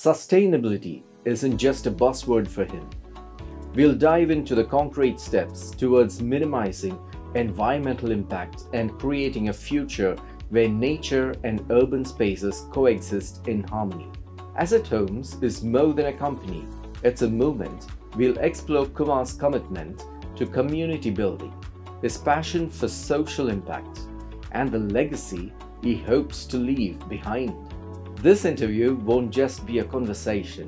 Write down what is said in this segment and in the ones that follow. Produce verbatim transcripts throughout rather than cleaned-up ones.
Sustainability isn't just a buzzword for him. We'll dive into the concrete steps towards minimizing environmental impacts and creating a future where nature and urban spaces coexist in harmony. Asset Homes is more than a company, it's a movement. We'll explore Kumar's commitment to community building, his passion for social impact, and the legacy he hopes to leave behind. This interview won't just be a conversation,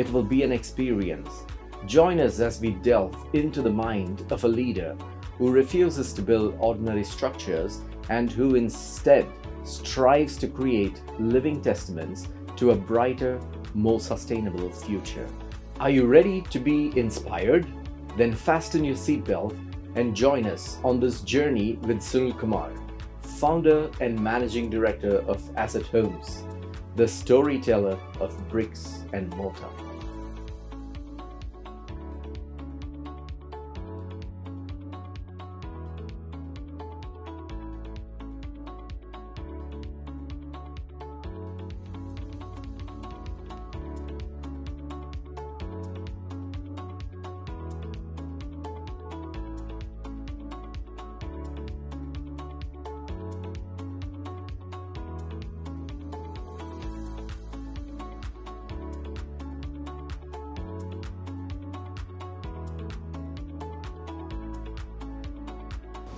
it will be an experience. Join us as we delve into the mind of a leader who refuses to build ordinary structures and who instead strives to create living testaments to a brighter, more sustainable future. Are you ready to be inspired? Then fasten your seatbelt and join us on this journey with Sunil Kumar, founder and managing director of Asset Homes, the storyteller of bricks and mortar.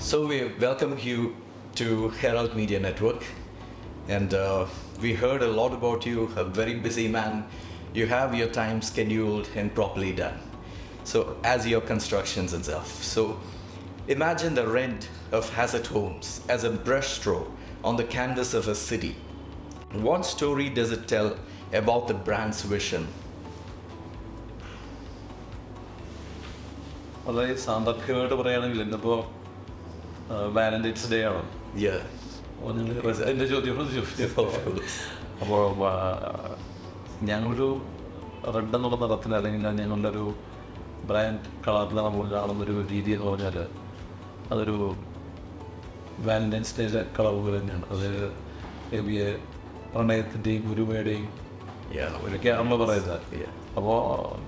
So we welcome you to Herald Media Network, and uh, we heard a lot about you, a very busy man. You have your time scheduled and properly done, so as your constructions itself. So imagine the red of Asset Homes as a brushstroke on the canvas of a city. What story does it tell about the brand's vision? Uh, Valentine's Day. Yeah. One was in the Jodi Rose. Yanguru Radan Yangundaru, Brand Kalabla, D D or another. Other Valentine's Day at Kalabu, maybe a Pranayat Day, Guru wedding. Yeah, we can't memorize that. Yeah. About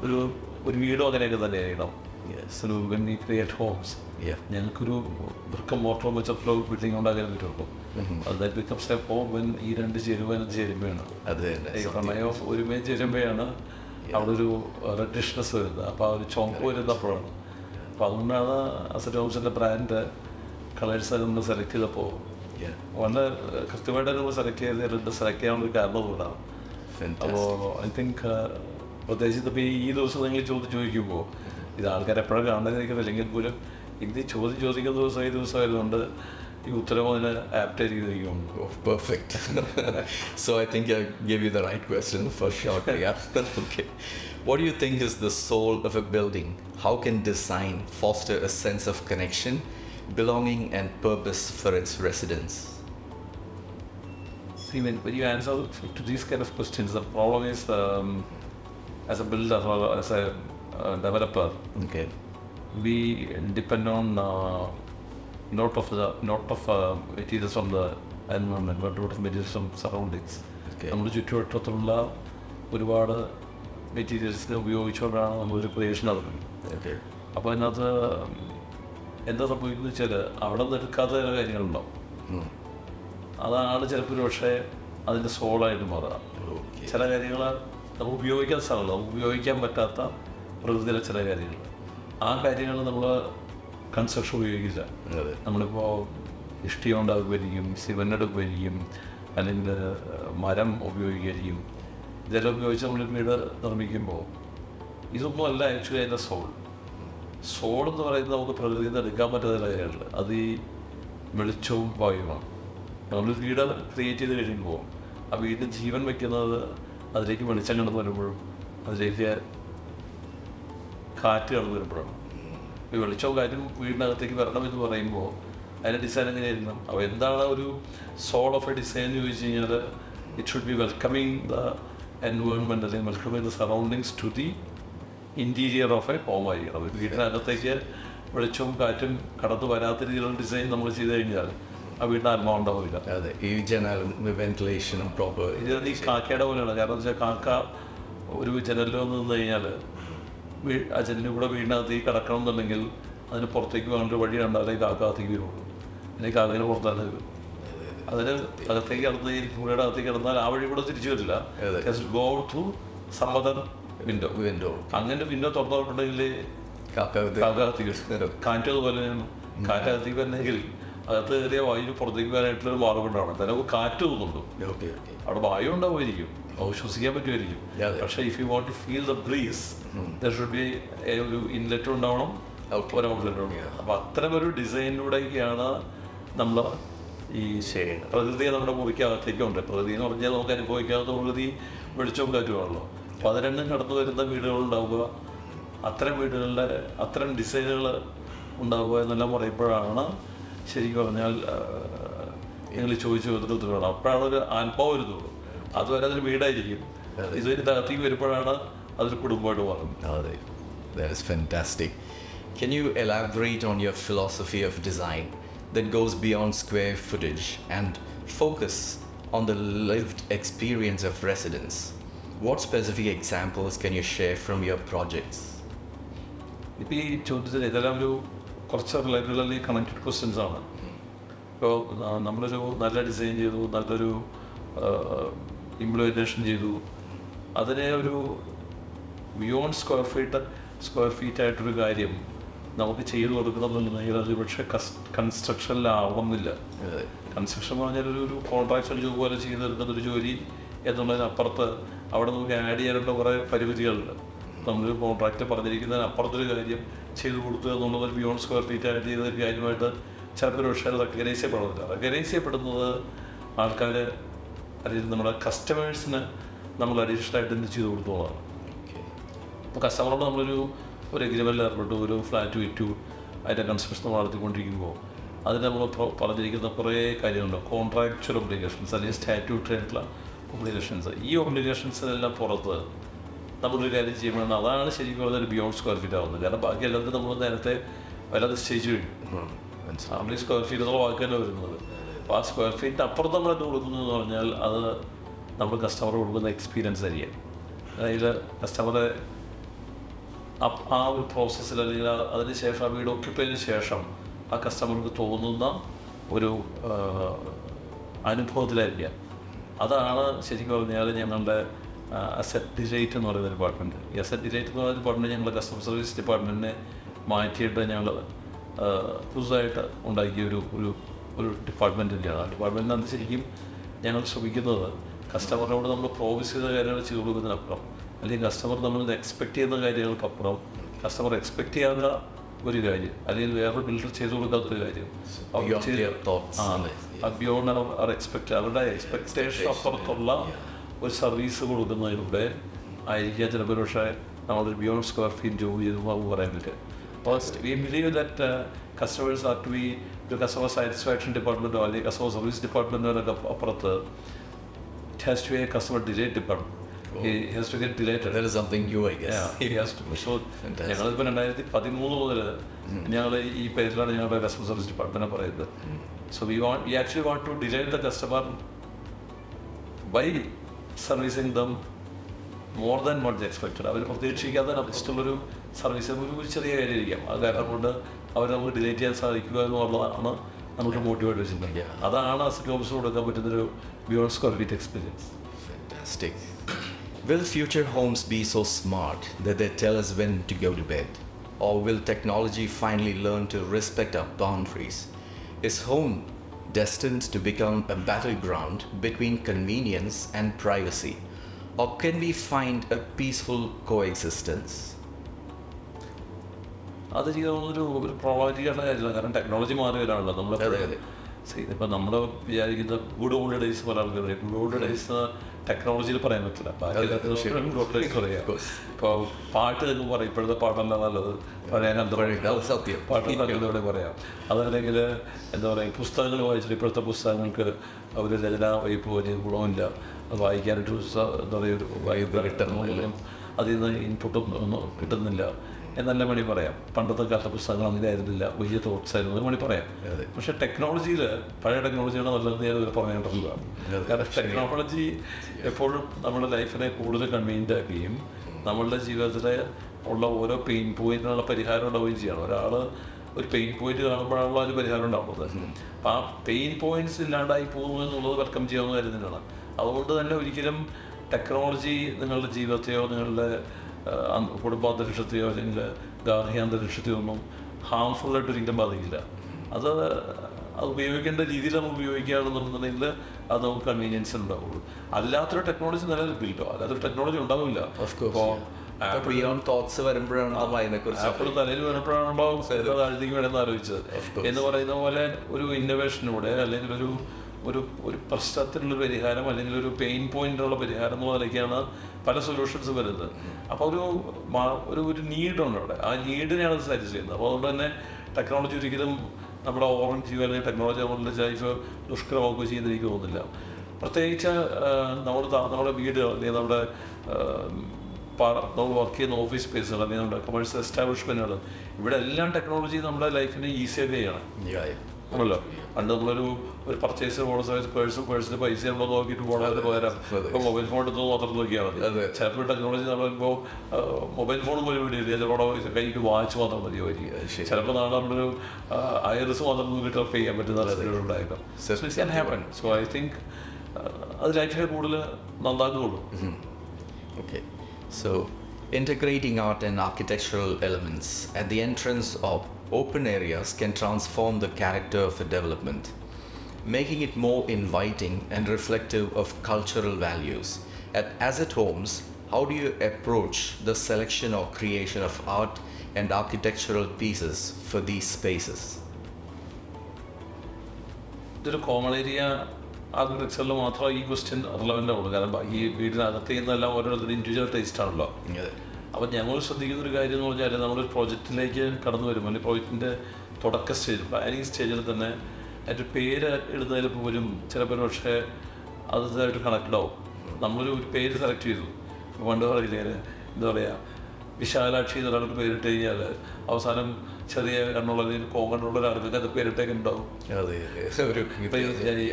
we don't get the day, you know. Yes. So when we create homes, yeah, mm-hmm. That becomes a home when you and I think uh, ഇത് ആൾക്കാർ എപ്പോഴാണ് കാണുന്നതിനൊക്കെ വിലങ്കിൽ പോലും ഇത് ചോദ്യം ചോദിക്കുന്ന ദിവസം ഈ ദിവസം ആയതുകൊണ്ട് ഈ ഉത്തരം അതിന് ആപ്റ്റ് ചെയ്തിരിക്കുന്നു perfect so I think I give you the right question for short okay what do you think is the soul of a building how can design foster a sense of connection belonging and purpose for its residents see when when you answer to these kind of questions the problem is as a builder or as a Uh, developer. Okay. We depend on uh, lot of the lot of uh, materials from the environment, but lot of materials from surroundings. Okay. We use to to all the materials that we use for creation. Okay. But another, another point is that our own culture is very low. That is another reason why the soil is low. Okay. Some areas that we use for building, we use for പ്രകൃതിയിലെ ചില കാര്യങ്ങൾ ആ കാര്യങ്ങൾ നമ്മൾ construction ഉപയോഗിക്കില്ല നമ്മളിപ്പോൾ ഇഷ്ടി കൊണ്ട് ഉപയോഗിക്കും സിമെൻ്റ് ഉപയോഗിക്കും അല്ലെങ്കിൽ മരം ഉപയോഗിക്കുകയായിരിക്കും ഇതെല്ലാം ഉപയോഗിച്ച് നമ്മൾ വീട് നിർമ്മിക്കുമ്പോൾ ഇതൊന്നും അല്ല ആക്ച്വലി അതിൻ്റെ സോൾ സോൾ എന്ന് പറയുന്നത് നമുക്ക് പ്രകൃതിയിൽ നിന്ന് എടുക്കാൻ പറ്റുന്ന കാര്യമുണ്ട് അത് ഈ വെളിച്ചവും വായുമാണ് നമ്മൾ വീട് ക്രിയേറ്റ് ചെയ്ത് കഴിയുമ്പോൾ ആ വീടിന് ജീവൻ വയ്ക്കുന്നത് അതിലേക്ക് വെളിച്ചം കടന്നു വരുമ്പോഴും അതിലേക്ക് കാറ്റ് കടന്നു വരുമ്പോഴാണ് ഈ വെളിച്ചവും കാറ്റും വീടിനകത്തേക്ക് വരണമെന്ന് പറയുമ്പോൾ അതിൻ്റെ ഡിസൈൻ എങ്ങനെയായിരുന്നു അപ്പോൾ എന്താണ് ഒരു സോൾ ഓഫ് എ ഡിസൈൻ എന്ന് ചോദിച്ചു കഴിഞ്ഞാൽ it should be welcoming the environment അല്ലെങ്കിൽ welcoming the surroundings to the interior of a home ആയിരിക്കണം വീടിനകത്തേക്ക് വെളിച്ചവും കാറ്റും കടന്നു വരാത്ത രീതിയിലുള്ള ഡിസൈൻ നമ്മൾ ചെയ്ത് കഴിഞ്ഞാൽ ആ വീടിന് ആത്മാവുണ്ടാവില്ല. അതെ, ഈ ജനലും വെന്റിലേഷനും പ്രോപ്പർ. ഇത് ഈ കാക്കയുടെ പോലെയാണ്. കാരണം വെച്ചാൽ കാക്ക ഒരു ജനലിൽ വന്ന് നിന്ന് കഴിഞ്ഞാൽ ആ ജനലിൽ കൂടെ വീടിനകത്ത് ഈ കിടക്കണം എന്നുണ്ടെങ്കിൽ അതിന് പുറത്തേക്ക് വേണ്ട വഴി ഉണ്ടാവില്ല. ഈ കാക്കകത്തേക്ക് വരുള്ളൂ, അല്ലെങ്കിൽ കാക്കനെ പുറത്താനേ വരും. അതിന് അകത്തേക്ക് കിടന്ന് ഈ പുഴയുടെ അകത്തേക്ക് കിടന്നാൽ ആ വഴി കൂടെ തിരിച്ചു വരില്ല. ഗോ ടു സമതൻ വിൻഡോ വിൻഡോ അങ്ങനെ വിൻഡോ തുറന്നിട്ടുണ്ടെങ്കിൽ കാക്കകത്തേക്ക് കാറ്റതുപോലെ കാറ്റകത്തേക്ക് വരണമെങ്കിൽ അകത്ത് കയറിയ വായു പുറത്തേക്ക് വരാനായിട്ടുള്ളൊരു മാർഗമുണ്ടാണ്. തന്നെ കാറ്റ് തോന്നുന്നുണ്ടോ അവിടെ വായു ഉണ്ടാവുമായിരിക്കും, ശ്വസിക്കാൻ പറ്റുമായിരിക്കും. പക്ഷേ if you want to feel the breeze there should be ഒരു ഇൻലെറ്റും ഉണ്ടാവണം, ഒരു ഔട്ട്ലെറ്റും ഉണ്ടാവണം. അപ്പം അത്തരം ഒരു ഡിസൈനിലൂടെയൊക്കെയാണ് നമ്മൾ ഈ ചെയ്യുന്നത്. പ്രകൃതിയെ നമ്മുടെ മുറിക്കകത്തേക്കുണ്ട്. പ്രകൃതി എന്ന് പറഞ്ഞാൽ നമുക്ക് അനുഭവിക്കാത്ത പ്രകൃതി വെളിച്ചവും കാറ്റുമാണല്ലോ. അപ്പോൾ അത് രണ്ടും കടന്നു വരുന്ന വീടുകളുണ്ടാവുക, അത്തരം വീടുകളിലെ അത്തരം ഡിസൈനുകൾ ഉണ്ടാവുക എന്നെല്ലാം പറയുമ്പോഴാണ് ശരിക്കും പറഞ്ഞാൽ നിങ്ങൾ ചോദിച്ചു കൊടുത്തിട്ട് വേണം. അപ്പോഴാണ് ഒരു ആത്മാവ് വരുന്നുള്ളൂ. അതുവരെ അതൊരു വീടായിരിക്കും. ഇതൊരു താഴത്തേക്ക് വരുമ്പോഴാണ് അതൊരു കുടുംബമായിട്ട് മാറുന്നത്. Can you elaborate on your philosophy of design that goes beyond square footage and focus on the lived experience of residents? What specific examples can you share from your projects? ഇപ്പീ ചോദിച്ചത് ഇതെല്ലാം ഒരു കുറച്ച് റിലേറ്റഡുള്ള കണക്റ്റഡ് ക്വസ്റ്റ്യൻസ് ആണ്. ഇപ്പോൾ നമ്മളൊരു നല്ല design ചെയ്തു, നല്ലൊരു ഇംപ്ലിമെൻറ്റേഷൻ ചെയ്തു, അതിനെ ഒരു ബിയോണ്ട് സ്ക്വയർ ഫീറ്റ് സ്ക്വയർ ഫീറ്റായിട്ടൊരു കാര്യം നമുക്ക് ചെയ്തു കൊടുക്കണമെന്നുണ്ടെങ്കിൽ അത് പക്ഷേ കസ് കൺസ്ട്രക്ഷനിലാവണമെന്നില്ല. കൺസ്ട്രക്ഷൻ പറഞ്ഞാൽ ഒരു കോൺട്രാക്ഷൻ ജോബ് പോലെ ചെയ്ത് എടുക്കുന്നൊരു ജോലി എന്നുള്ളതിനപ്പുറത്ത് അവിടെ നമുക്ക് ആഡ് ചെയ്യാനുള്ള കുറേ പരിമിതികളുണ്ട്. നമ്മൾ കോൺട്രാക്റ്റ് പറഞ്ഞിരിക്കുന്നതിനപ്പുറത്തൊരു കാര്യം ചെയ്തു കൊടുത്തു എന്നുള്ളത് ബിയോണ്ട് സ്ക്വയർ ഫീറ്റ് ആയിട്ട് ചെയ്തൊരു കാര്യമായിട്ട് ചിലപ്പോൾ പക്ഷേ അത് റെക്കഗ്നൈസ് ചെയ്യപ്പെടുന്നില്ല. റെക്കഗ്നൈസ് ചെയ്യപ്പെടുന്നത് ആൾക്കാർ അല്ലെങ്കിൽ നമ്മുടെ കസ്റ്റമേഴ്സിന് നമ്മൾ അഡീഷണലായിട്ട് എന്ത് ചെയ്തു കൊടുത്തോളാണ്. അപ്പോൾ കസ്റ്റമറോട് നമ്മളൊരു ഒരു എഗ്രിമെൻ്റിൽ ഏർപ്പെട്ടു, ഒരു ഫ്ലാറ്റ് വിറ്റു, അതിൻ്റെ കൺസ്ട്രക്ഷൻ നമ്മൾ നടത്തിക്കൊണ്ടിരിക്കുമ്പോൾ അതിൽ നമ്മൾ പറഞ്ഞിരിക്കുന്ന കുറേ കാര്യങ്ങളുണ്ടോ, കോൺട്രാക്ച്വൽ ഒബ്ലിഗേഷൻസ് അല്ലെങ്കിൽ സ്റ്റാറ്റ്യൂട്ടറി ആയിട്ടുള്ള ഒബ്ലിഗേഷൻസ്. ഈ ഒബ്ലിഗേഷൻസിനെല്ലാം പുറത്ത് നമ്മളൊരു കാര്യം ചെയ്യുമ്പോഴാണ് അതാണ് ശരിക്കും പറഞ്ഞാൽ ബിയോണ്ട് സ്ക്വയർ ഫീറ്റ് ആവുന്നത്. കാരണം ബാക്കി എല്ലാത്തിനും നമ്മൾ നേരത്തെ വല്ലാതെ സ്റ്റേജ് കഴിഞ്ഞു. ഫാമിലി സ്ക്വയർ ഫീറ്റ് എന്നുള്ള വാക്കല്ല വരുന്നത്. അപ്പോൾ ആ സ്ക്വയർ ഫീറ്റിൻ്റെ അപ്പുറത്ത് നമ്മൾ എന്ത് കൊടുക്കുന്നതെന്ന് പറഞ്ഞാൽ അത് നമ്മൾ കസ്റ്റമർ കൊടുക്കുന്ന എക്സ്പീരിയൻസ് ആയിരിക്കും. അതായത് കസ്റ്റമറെ ആ ഒരു പ്രോസസ്സിൽ അല്ലെങ്കിൽ അതിന് ശേഷം ആ വീട് ഒക്കിപ്പോയതിന് ശേഷം ആ കസ്റ്റമർക്ക് തോന്നുന്ന ഒരു അനുഭവത്തിലായിരിക്കാം. അതാണ് ശരിക്കും പറഞ്ഞാൽ ഞങ്ങളുടെ അസറ്റ് ഡിലൈറ്റ് എന്ന് പറയുന്ന ഡിപ്പാർട്ട്മെൻറ്റ്. ഈ അസറ്റ് ഡിലൈറ്റ് എന്ന് പറയുന്ന ഡിപ്പാർട്ട്മെൻറ്റ് ഞങ്ങൾ കസ്റ്റമർ സർവീസ് ഡിപ്പാർട്ട്മെൻറ്റിനെ മാറ്റിയിട്ട് ഞങ്ങൾ പുതുതായിട്ട് ഉണ്ടാക്കിയ ഒരു ഒരു ഒരു ഡിപ്പാർട്ട്മെൻറ്റിൻ്റെയാണ്. ആ ഡിപ്പാർട്ട്മെൻറ്റിനകത്ത് ശരിക്കും ഞങ്ങൾ ശ്രമിക്കുന്നത് കസ്റ്റമറിനോട് നമ്മൾ പ്രോമിസ് ചെയ്ത കാര്യങ്ങൾ ചെയ്തു കൊടുക്കുന്നതിനപ്പുറം അല്ലെങ്കിൽ കസ്റ്റമർ നമ്മൾ എക്സ്പെക്റ്റ് ചെയ്യുന്ന കാര്യങ്ങൾക്കപ്പുറം കസ്റ്റമർ എക്സ്പെക്റ്റ് ചെയ്യാത്ത ഒരു കാര്യം അല്ലെങ്കിൽ വേറെ ബിൽഡർ ചെയ്തു കൊടുക്കാത്തൊരു കാര്യം ബിയോണ്ട് അവർ എക്സ്പെക്റ്റ് അവരുടെ എക്സ്പെക്റ്റേഷൻ അപ്പുറത്തുള്ള ഒരു സർവീസ് കൊടുക്കുന്നതിലൂടെ ആയിരിക്കാം ചിലപ്പോൾ പക്ഷേ നമ്മളൊരു ബിയോണ്ട് സ്ക്വയർ ഫീറ്റ് ജോലി ചെയ്തു നമുക്ക് പറയാൻ പറ്റും. First, we believe that uh, customers are to be the customer satisfaction department or the customer service department or the it has to be a customer delight department. Oh. He has to get delighted. That is something new, I guess. Yeah, he has to. So, ഞങ്ങൾ ഇപ്പോൾ രണ്ടായിരത്തി പതിമൂന്ന് മുതൽ ഞങ്ങൾ ഈ പേരിലാണ് ഞങ്ങളുടെ customer service department പറയുന്നത്. So we want, we actually want to delight the customer by servicing them more than what they expected. അവർ പ്രതീക്ഷിക്കാതെ അപ്പുറത്തുള്ളൊരു സർവീസ് നമുക്ക് ചെറിയ കാര്യമായിരിക്കാം. അത് കാരണം കൊണ്ട് അവർ നമുക്ക് ഡിലൈറ്റ് ചെയ്യാൻ സാധിക്കുക എന്നുള്ളതാണ് നമുക്ക് മോട്ടിവേറ്റ് വെച്ചിട്ടുണ്ടെങ്കിൽ അതാണ് അസറ്റ് ഹോംസിന് കൊടുക്കാൻ പറ്റുന്നൊരു beyond square feet experience. Fantastic. Will future homes be so smart that they tell us when to go to bed? Or will technology finally learn to respect our boundaries? Is home destined to become a battleground between convenience and privacy? Or can we find a peaceful coexistence? അത് ചെയ്തൊരു ഒരു പ്രോബ്ലമാറ്റിക്കായിട്ടുള്ള കാര്യമില്ല. കാരണം technology മാറി വരാനുള്ള നമ്മളെ ഇപ്പം നമ്മൾ വിചാരിക്കുന്ന ഗുഡ് ഓൾഡ് ഡേയ്സ് പല ആൾക്കാർ ഗുഡ് ഓൾഡ് ഡേയ്സ് ടെക്നോളജിയിൽ പറയാൻ പറ്റില്ല. ഗുഡ് ഓൾഡ് ഡേയ്സ് പറയാം. ഇപ്പോൾ പാട്ട് എന്ന് പറയും ഇപ്പോഴത്തെ പാട്ടല്ല നല്ലത്, പഴയ കാലത്ത് സത്യം പാട്ട് നല്ലതോടെ പറയാം. അതല്ലെങ്കിൽ എന്താ പറയുക, പുസ്തകങ്ങൾ വായിച്ചിട്ട് ഇപ്പോഴത്തെ പുസ്തകങ്ങൾക്ക് ഒരു രചന വൈപ്പ് വലിയ ഗുണമില്ല. അത് വായിക്കാനായിട്ട് എന്താ പറയുക ഒരു വൈബ് കിട്ടുന്നില്ല, അതിൽ നിന്ന് ഇൻപുട്ടും ഒന്നും കിട്ടുന്നില്ല. എന്നല്ല മണി പറയാം. പണ്ടത്തെ കാലത്തെ പുസ്തകങ്ങളൊന്നും ഇതായിരുന്നില്ല, വലിയ തോട്ട്സ് ആയിരുന്നു മണി പറയാം. പക്ഷെ ടെക്നോളജിയിൽ പഴയ ടെക്നോളജിയുടെ നല്ലത് പറഞ്ഞിട്ടുള്ളതാണ്. കാരണം ടെക്നോളജി എപ്പോഴും നമ്മുടെ ലൈഫിനെ കൂടുതൽ കൺവീനിയൻ്റ് ആക്കുകയും നമ്മളുടെ ജീവിതത്തിലെ ഉള്ള ഓരോ പെയിൻ പോയിന്റിനുള്ള പരിഹാരം ഉണ്ടാവുകയും ചെയ്യണം. ഒരാൾ ഒരു പെയിൻ പോയിന്റ് കാണുമ്പോഴാണല്ലോ അതിന് പരിഹാരം ഉണ്ടാവുന്നത്. അപ്പം ആ പെയിൻ പോയിന്റ്സ് ഇല്ലാണ്ടായി പോകുന്നു എന്നുള്ളത് വെൽക്കം ചെയ്യാവുന്ന കാര്യം തന്നെയാണ്. അതുകൊണ്ട് തന്നെ ഒരിക്കലും ടെക്നോളജി നിങ്ങളുടെ ജീവിതത്തെയോ നിങ്ങളുടെ കുടുംബാന്തരീക്ഷത്തെയോ അല്ലെങ്കിൽ ഗാർഹിക അന്തരീക്ഷത്തെയോ ഒന്നും ഹാംഫുള്ളായിട്ട് ഒരിക്കലും ബാധിക്കില്ല. അത് അത് ഉപയോഗിക്കേണ്ട രീതിയിൽ നമ്മൾ ഉപയോഗിക്കുകയാണെന്നുണ്ടെന്നുണ്ടെങ്കിൽ അത് നമുക്ക് കൺവീനിയൻസ് ഉണ്ടാവുള്ളൂ. അല്ലാത്തൊരു ടെക്നോളജി നിലനിൽപ്പില്ലോ, അല്ലാത്തൊരു ടെക്നോളജി ഉണ്ടാവില്ല. തോട്ട്സ് വരുമ്പോഴാണ് ആപ്പിൾ തലയിൽ വരുമ്പോഴാണല്ലോ താഴത്തേക്ക് വേണമെന്ന് ആലോചിച്ചത് എന്ന് പറയുന്ന പോലെ ഒരു ഇന്നോവേഷനിലൂടെ അല്ലെങ്കിൽ ഒരു ഒരു ഒരു പ്രശ്നത്തിനുള്ള പരിഹാരം അല്ലെങ്കിൽ ഒരു പെയിൻ പോയിന്റിനുള്ള പരിഹാരം എന്നുള്ള നിലയ്ക്കാണ് പല സൊല്യൂഷൻസ് വരുന്നത്. അപ്പോൾ ഒരു ഒരു ഒരു നീഡുണ്ട് അവിടെ, ആ നീഡിനെയാണ് സാറ്റിസ് ചെയ്യുന്നത്. അപ്പോൾ അതുകൊണ്ട് തന്നെ ടെക്നോളജി ഒരിക്കലും നമ്മുടെ ഓറഞ്ച് ചെയ്യുക അല്ലെങ്കിൽ ടെക്നോളജി നമ്മളുടെ ലൈഫ് ദുഷ്കരമാക്കുകയോ ചെയ്യുന്ന എനിക്ക് തോന്നുന്നില്ല. പ്രത്യേകിച്ച് നമ്മുടെ നമ്മുടെ വീട് അല്ലെങ്കിൽ നമ്മുടെ നമ്മൾ വർക്ക് ചെയ്യുന്ന ഓഫീസ് സ്പേസുകൾ അല്ലെങ്കിൽ നമ്മുടെ കമേഴ്ഷ്യൽ എസ്റ്റാബ്ലിഷ്മെൻറ്റുകൾ, ഇവിടെ എല്ലാം ടെക്നോളജി നമ്മുടെ ലൈഫിനെ ഈസിയാക്കുകയാണ്. ആണല്ലോ പണ്ട് നമ്മളൊരു ഒരു പർച്ചേസിന് പോകുന്ന സമയത്ത് പേഴ്സ് പേഴ്സിന് പൈസ നമ്മൾ നോക്കിയിട്ട് പോകണമെന്ന് പകരം ഇപ്പോൾ മൊബൈൽ ഫോൺ എടുത്ത് മാത്രം നോക്കിയാൽ മതി. ചിലപ്പോൾ ടെക്നോളജി നമ്മളിപ്പോൾ മൊബൈൽ ഫോൺ പോലും വേണ്ടിയില്ല, ചിലപ്പോൾ കൈക്ക് വാച്ച് മാത്രം മതിയായിരിക്കും, ചിലപ്പോൾ നാളെ നമ്മളൊരു ഐറിസ് മാത്രം നോക്കിയിട്ട് ടർഫ് ചെയ്യാൻ പറ്റുന്ന ഉണ്ടായിരിക്കും. സോ ഐ തിങ്ക് അത് ലൈഫിൽ കൂടുതൽ നന്നാക്കുള്ളൂ. Okay. So, integrating art and architectural elements at the entrance of open areas can transform the character of a development, making it more inviting and reflective of cultural values. At Asset Homes, how do you approach the selection or creation of art and architectural pieces for these spaces? The common area ആർക്കിടെക്ചറിൽ മാത്രം ഈ question relevant ആവുള്ളൂ. കാരണം ഈ വീടിനകത്ത് ചെയ്യുന്നതെല്ലാം ഓരോരുത്തരുടെ individual taste ആണല്ലോ. അപ്പോൾ ഞങ്ങൾ ശ്രദ്ധിക്കുന്നൊരു കാര്യം എന്ന് പറഞ്ഞാൽ നമ്മളൊരു പ്രോജക്റ്റിലേക്ക് കടന്നു വരുമ്പോൾ അല്ലെങ്കിൽ പ്രോജക്റ്റിൻ്റെ തുടക്ക സ്റ്റേജ് പ്ലാനിങ് സ്റ്റേജിൽ തന്നെ അതിൻ്റെ പേര് എഴുതുന്നതിൽ പോലും ചിലപ്പോൾ പക്ഷേ അതായിട്ട് കണക്റ്റഡ് ആവും. നമ്മളൊരു ഒരു പേര് സെലക്ട് ചെയ്തു, പണ്ട് പറയില്ലേ എന്താ പറയുക, വിശാലാക്ഷി എന്നൊരാളുടെ പേരിട്ട് കഴിഞ്ഞാൽ അവസാനം ചെറിയ കണ്ണുള്ള കോങ്ങണ്ണുള്ള ഒരാൾക്ക് അത് പേരിട്ടൊക്കെ ഉണ്ടാവും.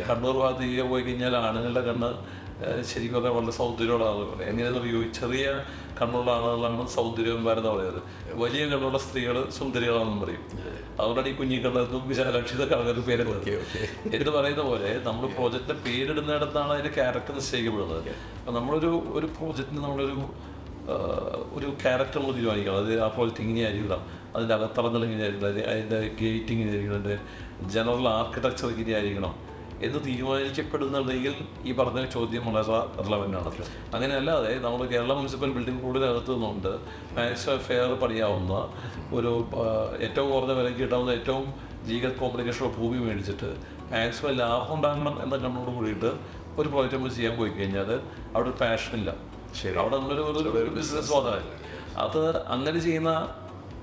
കണ്ണൂർ ഭാഗത്ത് ഈ പോയി കഴിഞ്ഞാൽ ആണുങ്ങളുടെ കണ്ണ് ശരിക്കും പറഞ്ഞാൽ വളരെ സൗന്ദര്യമുള്ള ആളുകൾ പറയും. എങ്ങനെയാണെന്ന് പറയൂ, ചെറിയ കണ്ണുള്ള ആളുകളാണ് സൗന്ദര്യവന്മാരെന്ന് പറയുന്നത്, വലിയ കണ്ണുള്ള സ്ത്രീകൾ സുന്ദരികളാണെന്നും പറയും. അതുകൊണ്ടാണ് ഈ കുഞ്ഞിക്കണ്ണും വിശാലാക്ഷി എന്നൊക്കെ ആളുകൾക്ക് പേര് എന്ന് പറയുന്ന പോലെ നമ്മൾ പ്രോജക്റ്റിൻ്റെ പേരിടുന്നിടത്താണ് അതിൻ്റെ ക്യാരക്ടർ നിശ്ചയിക്കപ്പെടുന്നത്. അപ്പം നമ്മളൊരു ഒരു പ്രോജക്റ്റിന് നമ്മളൊരു ഒരു ക്യാരക്ടർ നമ്മൾ തീരുമാനിക്കണം. അത് ആ പ്രോജക്റ്റ് ഇങ്ങനെയായിരിക്കണം, അതിൻ്റെ അകത്തളങ്ങൾ ഇങ്ങനെയായിരിക്കണം, അതിൻ്റെ ഗേറ്റിംഗ് ഇങ്ങനെയായിരിക്കണം, അതിൻ്റെ ജനറൽ ആർക്കിടെക്ചർ ഇങ്ങനെയായിരിക്കണം എന്ന് തീരുമാനിക്കപ്പെടുന്നുണ്ടെങ്കിൽ ഈ പറഞ്ഞ ചോദ്യം വളരെ റിലവൻ്റാണ്. അങ്ങനെയല്ലാതെ നമ്മൾ കേരള മുനിസിപ്പൽ ബിൽഡിംഗ് കൂടുതൽ അകത്ത് നിന്നുകൊണ്ട് മാക്സിമം ഫെയർ പണിയാവുന്ന ഒരു ഏറ്റവും കുറഞ്ഞ വിലയ്ക്ക് കിട്ടാവുന്ന ഏറ്റവും ലീഗൽ കോംപ്ലിക്കേഷനുള്ള ഭൂമി മേടിച്ചിട്ട് മാക്സിമം ലാഭം ഉണ്ടാകണം എന്ന കണ്ണോട് കൂടിയിട്ട് ഒരു പ്രോജക്റ്റ് നമ്മൾ ചെയ്യാൻ പോയി കഴിഞ്ഞാൽ അവിടെ ഒരു പാഷനില്ല. ശരി, അവിടെ നമ്മളൊരു ബിസിനസ് വാദമായി അത് അങ്ങനെ ചെയ്യുന്ന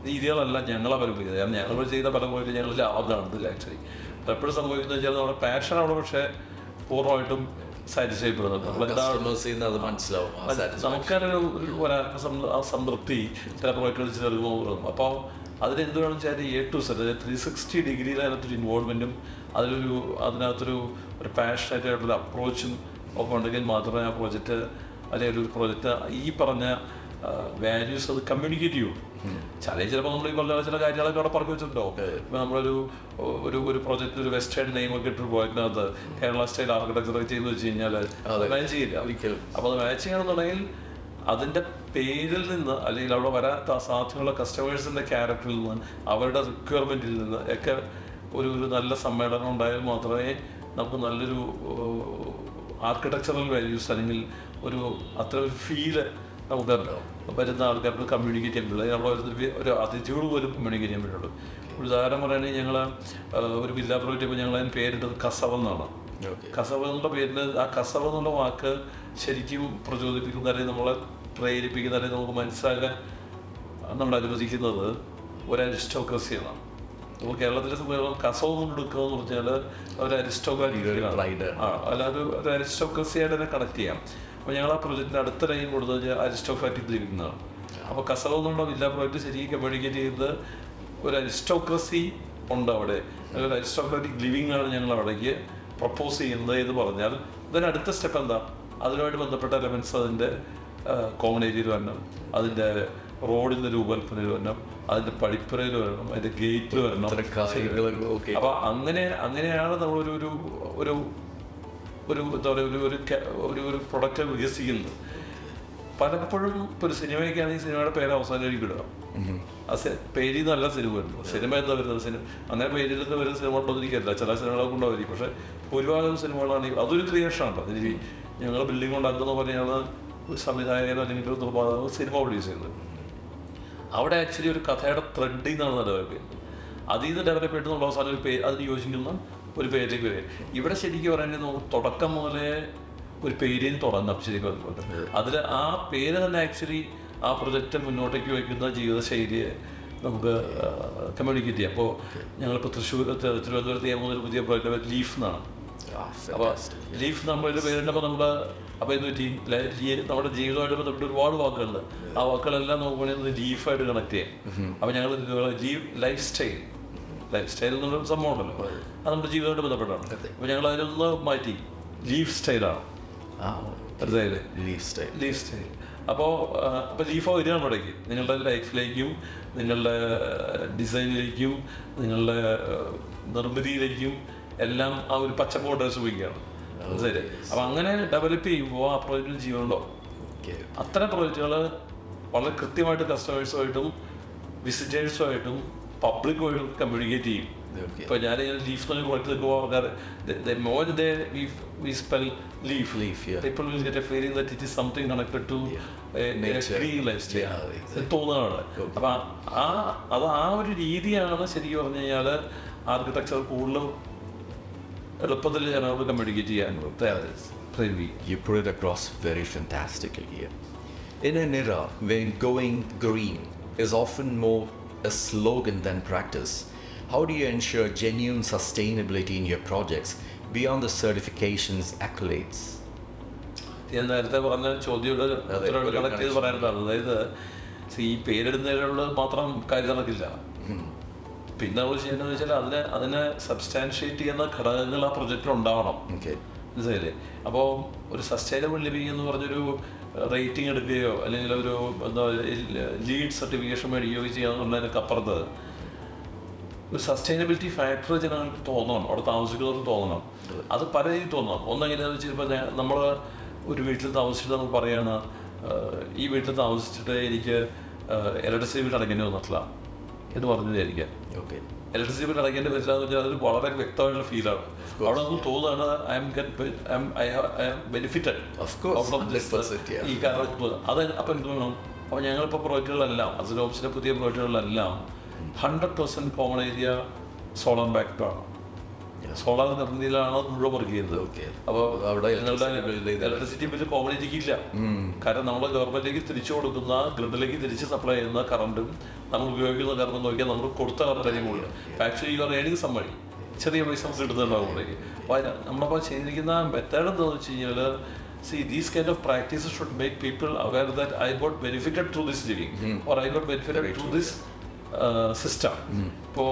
രീതികളല്ല ഞങ്ങളെ പരിമിക്കുന്നത്. കാരണം ഞങ്ങൾ ചെയ്ത പല പോയിട്ട് ഞങ്ങൾ ലാഭം കാണുന്നില്ല. ആക്ച്വലി എപ്പോഴും സംഭവിക്കുന്നത് വെച്ചാൽ നമ്മുടെ പാഷൻ അവിടെ പക്ഷേ പൂർണ്ണമായിട്ടും സാറ്റിസ്ഫൈ പെടുന്നുണ്ട്. നമ്മളെന്താ മനസ്സിലാവും നമുക്കൊരു സംതൃപ്തി ചില പ്രോജക്റ്റുകൾ ചെറുകുമ്പോൾ തോന്നും. അപ്പോൾ അതിലെന്തുവേണം വെച്ചാൽ a to set three sixty ഡിഗ്രിയിൽ അതിനകത്തൊരു ഇൻവോൾവ്മെൻറ്റും അതിലൊരു അതിനകത്തൊരു ഒരു പാഷനായിട്ടുള്ള അപ്രോച്ചും ഒക്കെ ഉണ്ടെങ്കിൽ മാത്രമേ ആ പ്രോജക്റ്റ് അല്ലെങ്കിൽ ഒരു പ്രോജക്റ്റ് ഈ പറഞ്ഞ വാല്യൂസ് അത് കമ്മ്യൂണിക്കേറ്റ് ചെയ്യും. ചില ചിലപ്പോൾ നമ്മൾ ഈ പറഞ്ഞ ചില കാര്യങ്ങളൊക്കെ അവിടെ പറഞ്ഞു വെച്ചിട്ടുണ്ടാവും. ഇപ്പം നമ്മളൊരു ഒരു ഒരു പ്രോജക്റ്റ് ഒരു വെസ്റ്റേൺ നെയിമൊക്കെ ഇട്ടൊരു പ്രോജക്റ്റിനകത്ത് കേരള സ്റ്റൈൽ ആർക്കിടെക്ചറൊക്കെ ചെയ്തെന്ന് വെച്ച് കഴിഞ്ഞാൽ അത് മാച്ച് ചെയ്യില്ല ഒരിക്കലും. അപ്പോൾ അത് മാച്ച് ചെയ്യണമെന്നുണ്ടെങ്കിൽ അതിൻ്റെ പേരിൽ നിന്ന് അല്ലെങ്കിൽ അവിടെ വരാത്ത സാധ്യതയുള്ള കസ്റ്റമേഴ്സിൻ്റെ ക്യാരക്ടറിൽ നിന്ന് അവരുടെ റിക്വയർമെൻറ്റിൽ നിന്ന് ഒക്കെ ഒരു ഒരു നല്ല സമ്മേളനം ഉണ്ടായാൽ മാത്രമേ നമുക്ക് നല്ലൊരു ആർക്കിടെക്ചറൽ വാല്യൂസ് അല്ലെങ്കിൽ ഒരു അത്ര ഒരു ഫീല് നമുക്ക് വരുന്ന ആൾക്കാർക്ക് കമ്മ്യൂണിക്കേറ്റ് ചെയ്യാൻ പറ്റുള്ളൂ. നമ്മളൊരു ഒരു അതിഥിയോട് പോലും കമ്മ്യൂണിക്കേറ്റ് ചെയ്യാൻ പറ്റുള്ളൂ. ഒരു ഉദാഹരണം പറയുകയാണെങ്കിൽ ഞങ്ങൾ ഒരു വില്ലാ പ്രോജക്റ്റ് ഞങ്ങൾ അതിന് പേരിട്ടത് കസവ് എന്നാണ്. കസവ് എന്നുള്ള പേരിന് ആ കസവ് എന്നുള്ള വാക്ക് ശരിക്കും പ്രചോദിപ്പിക്കുന്ന അല്ലെങ്കിൽ നമ്മളെ പ്രേരിപ്പിക്കുന്ന അല്ലെങ്കിൽ നമുക്ക് മനസ്സിലാക്കാൻ നമ്മൾ അനുവദിക്കുന്നത് ഒരു അരിസ്റ്റോക്രസിയാണ്. ഇപ്പോൾ കേരളത്തിലെ സംബന്ധിച്ചിടത്തോളം കസവ് കൊണ്ടെടുക്കുക എന്ന് പറഞ്ഞാൽ ഒരു അരിസ്റ്റോക്രാറ്റിക് ആ അല്ലാതെ ഒരു അരിസ്റ്റോക്രസിയായിട്ട് തന്നെ കണക്ട് ചെയ്യാം. അപ്പോൾ ഞങ്ങൾ ആ പ്രൊജക്റ്റിൻ്റെ അടുത്ത ലൈൻ കൊടുത്തു കഴിഞ്ഞാൽ അരിസ്റ്റോക്രാറ്റിക് ജീവിക്കുന്നതാണ്. അപ്പോൾ കസവൊന്നുള്ള വില്ല പ്രോജക്റ്റ് ശരിക്കും കമ്മ്യൂണിക്കേറ്റ് ചെയ്തത് ഒരു അരിസ്റ്റോക്രസി ഉണ്ട് അവിടെ, ഒരു അരിസ്റ്റോക്രാറ്റിക് ലിവിങ്ങാണ് ഞങ്ങൾ അവിടേക്ക് പ്രപ്പോസ് ചെയ്യുന്നത് എന്ന് പറഞ്ഞാൽ ഇതിനടുത്ത സ്റ്റെപ്പ് എന്താ? അതുമായിട്ട് ബന്ധപ്പെട്ട എലമെൻറ്റ്സ് അതിൻ്റെ കോമൺ ഏരിയയിൽ വരണം, അതിൻ്റെ റോഡിൻ്റെ രൂപകൽപ്പനയിൽ വരണം, അതിൻ്റെ പടിപ്പുറയിൽ വരണം, അതിൻ്റെ ഗേറ്റിൽ വരണം. അപ്പോൾ അങ്ങനെ അങ്ങനെയാണ് നമ്മളൊരു ഒരു ഒരു ഒരു എന്താ പറയുക ഒരു ഒരു ഒരു പ്രൊഡക്റ്റ് വികസിക്കുന്നത്. പലപ്പോഴും ഇപ്പോൾ ഒരു സിനിമയ്ക്കാണെങ്കിൽ സിനിമയുടെ പേര് അവസാനം എനിക്ക് ഇടുക, ആ പേരിൽ നല്ല സിനിമ വരുന്നു, സിനിമ എന്താ വരുന്നത് സിനിമ അങ്ങനെ പേരിൽ നിന്ന് വരുന്ന സിനിമ ഉണ്ടോന്നിരിക്കല്ല, ചില സിനിമകളൊക്കെ ഉണ്ടാവും. പക്ഷേ ഭൂരിഭാഗം സിനിമകളാണെങ്കിൽ അതൊരു ക്രിയേഷനാണ്. അതിന് ഞങ്ങൾ ബിൽഡിംഗ് ഉണ്ടാക്കുന്ന പോലെയാണ് സംവിധായകൻ അല്ലെങ്കിൽ സിനിമ പ്രൊഡ്യൂസ് ചെയ്യുന്നത്. അവിടെ ആക്ച്വലി ഒരു കഥയുടെ ത്രെഡിൽ നിന്നാണ് ഡെവലപ്പ് ചെയ്യുന്നത്. അതിൽ നിന്ന് ഡെവലപ്പ് ചെയ്തിട്ട് നമ്മൾ അവസാനം ഒരു പേര് അതിന് യോജിക്കുന്ന ഒരു പേരിലേക്ക് വരിക. ഇവിടെ ശരിക്കും പറയുന്നത് നമുക്ക് തുടക്കം മുതലേ ഒരു പേരിൽ തുടങ്ങാം ശരിക്കും. അതുപോലെ അതിൽ ആ പേര് തന്നെ ആക്ച്വലി ആ പ്രൊജക്റ്റ് മുന്നോട്ടേക്ക് വയ്ക്കുന്ന ജീവിതശൈലിയെ നമുക്ക് കമ്മ്യൂണിക്കേറ്റ് ചെയ്യാം. അപ്പോൾ ഞങ്ങളിപ്പോൾ തൃശ്ശൂർ തിരുവനന്തപുരത്ത് ഒരു പുതിയ പ്രോജക്റ്റ് ലീഫ് എന്നാണ്. അപ്പോൾ ലീഫ് നമ്മളൊരു പേരുണ്ടപ്പോൾ നമ്മുടെ അപ്പോൾ എന്ത് പറ്റി നമ്മുടെ ജീവിതമായിട്ട് ബന്ധപ്പെട്ട് ഒരുപാട് വാക്കുകളുണ്ട്. ആ വാക്കുകളെല്ലാം നോക്കുകയാണെങ്കിൽ ലീഫായിട്ട് കണക്ട് ചെയ്യാം. അപ്പോൾ ഞങ്ങൾ leaf lifestyle lifestyle എന്നൊരു സംഭവം ഉണ്ടല്ലോ, അത് നമ്മുടെ ജീവിതമായിട്ട് ബന്ധപ്പെട്ടാണ്. അപ്പോൾ ഞങ്ങൾ അതിലൊന്ന് മാറ്റി ലീഫ് സ്റ്റൈലാണ് അടുത്തതായത് ലീഫ് സ്റ്റൈൽ ലീഫ് സ്റ്റൈൽ അപ്പോൾ അപ്പോൾ ലീഫ് വരികയാണ് ഇടയ്ക്ക് നിങ്ങളുടെ ലൈഫിലേക്കും നിങ്ങളുടെ ഡിസൈനിലേക്കും നിങ്ങളുടെ നിർമ്മിതിയിലേക്കും എല്ലാം ആ ഒരു പച്ചപ്പോട്ട് സൂചിക്കുകയാണ്. ശരി, അപ്പം അങ്ങനെ ഡെവലപ്പ് ചെയ്യുമ്പോൾ ആ പ്രോജക്റ്റിന് ജീവനുണ്ടോ? അത്തരം പ്രോജക്റ്റുകൾ വളരെ കൃത്യമായിട്ട് കസ്റ്റമേഴ്സുമായിട്ടും വിസിറ്റേഴ്സുമായിട്ടും പബ്ലിക്കുമായിട്ടും കമ്മ്യൂണിക്കേറ്റ് ചെയ്യും. ഇപ്പോൾ ഞാനിങ്ങനെ ലീഫ് എന്ന് പ്രോജക്റ്റ് നിൽക്കുമ്പോൾ ആൾക്കാർ തോന്നുകയാണ്. അപ്പം ആ അത് ആ ഒരു രീതിയാണ് ശരിക്കും പറഞ്ഞു കഴിഞ്ഞാൽ ആർക്കിടെക്ചർ കൂടുതലും എളുപ്പത്തിൽ ജനങ്ങൾ കമ്മ്യൂണിക്കേറ്റ് ചെയ്യാൻ. In an era when going green is often more a slogan than practice, how do you ensure genuine sustainability in your projects beyond the certifications, accolades? ഞാൻ നേരത്തെ പറഞ്ഞ ചോദ്യത്തോട് കണക്ട് ചെയ്ത് പറയാനുള്ളതാണ്, അതായത് ഈ പേരിടുന്നതിനുള്ള മാത്രം കാര്യം നടക്കില്ല. പിന്നെ നമ്മൾ ചെയ്യുന്നതെന്ന് വെച്ചാൽ അതിനെ അതിനെ സബ്സ്റ്റാൻഷ്യേറ്റ് ചെയ്യുന്ന ഘടകങ്ങൾ ആ പ്രൊജക്റ്റിൽ ഉണ്ടാവണം. ഓക്കെ, മനസ്സിലായില്ലേ? അപ്പോൾ ഒരു സസ്റ്റൈനബിൾ ലിവിംഗ് എന്ന് പറഞ്ഞൊരു റേറ്റിംഗ് എടുക്കുകയോ അല്ലെങ്കിൽ ഒരു എന്താ ലീഡ് സർട്ടിഫിക്കേഷൻ മേടിക്കുകയോ ചെയ്യാന്നുള്ളതിനൊക്കെ അപ്പുറത്ത് ഒരു സസ്റ്റൈനബിലിറ്റി ഫാക്ടർ ജനങ്ങൾക്ക് തോന്നണം, അവിടെ താമസിക്കുന്നവർക്ക് തോന്നണം. അത് പല രീതിയിൽ തോന്നണം. ഒന്നെങ്ങനെയാണെന്ന് വെച്ചാൽ ഇപ്പം നമ്മൾ ഒരു വീട്ടിൽ താമസിച്ചിട്ട് നമുക്ക് പറയുകയാണ് ഈ വീട്ടിൽ താമസിച്ചിട്ട് എനിക്ക് ഇലക്ട്രിസിറ്റി ബിൽ അടയ്ക്കേണ്ടി വന്നിട്ടില്ല എന്ന് പറഞ്ഞതായിരിക്കാം. ഓക്കെ, ഇലക്ട്രിസിറ്റി ബിൽ അടയ്ക്കേണ്ടി പറ്റില്ലാന്ന് വെച്ചാൽ അതൊരു വളരെ വ്യക്തമായിട്ടുള്ള ഫീലാണ്. അവിടെ നമുക്ക് തോന്നുകയാണ് ഐ എം ഗെറ്റ് ബെനിഫിറ്റഡ് ഈ കാരണം. അത് അപ്പം എന്ത് വേണം? അപ്പോൾ ഞങ്ങളിപ്പോൾ പ്രോജക്റ്റുകളെല്ലാം അസറ്റ് ഹോംസിൻ്റെ പുതിയ പ്രോജക്റ്റുകളിലെല്ലാം hundred percent common area solar ബാക്ക്ഡാണ്, സോളാർ നിർമ്മിതിയിലാണ് മുഴുവൻ വർക്ക് ചെയ്യുന്നത്. ഓക്കെ, അപ്പോൾ അവിടെ ഇലക്ട്രിസിറ്റി ബില്ല് കോമൺ ഏരിയക്കില്ല, കാരണം നമ്മൾ ഗവൺമെൻറ്റിലേക്ക് തിരിച്ചു കൊടുക്കുന്ന ഗ്രിഡിലേക്ക് തിരിച്ച് സപ്ലൈ ചെയ്യുന്ന കറണ്ടും നമ്മൾ ഉപയോഗിക്കുന്ന കറണ്ട് നോക്കിയാൽ നമ്മൾ കൊടുത്ത കറണ്ടിനുമുള്ള ആക്ച്വലി ഈ ഏണിങ് സമ്മതി ചെറിയ പൈസ നമുക്ക് കിട്ടുന്നുണ്ടാവുമ്പോഴേക്ക്. അപ്പോൾ നമ്മളപ്പോൾ ചെയ്തിരിക്കുന്ന മെത്തേഡ് എന്താണെന്ന് വെച്ച് കഴിഞ്ഞാൽ see these kind of practices should make people aware that I got benefited through this living or I got benefited through this system. ഇപ്പോൾ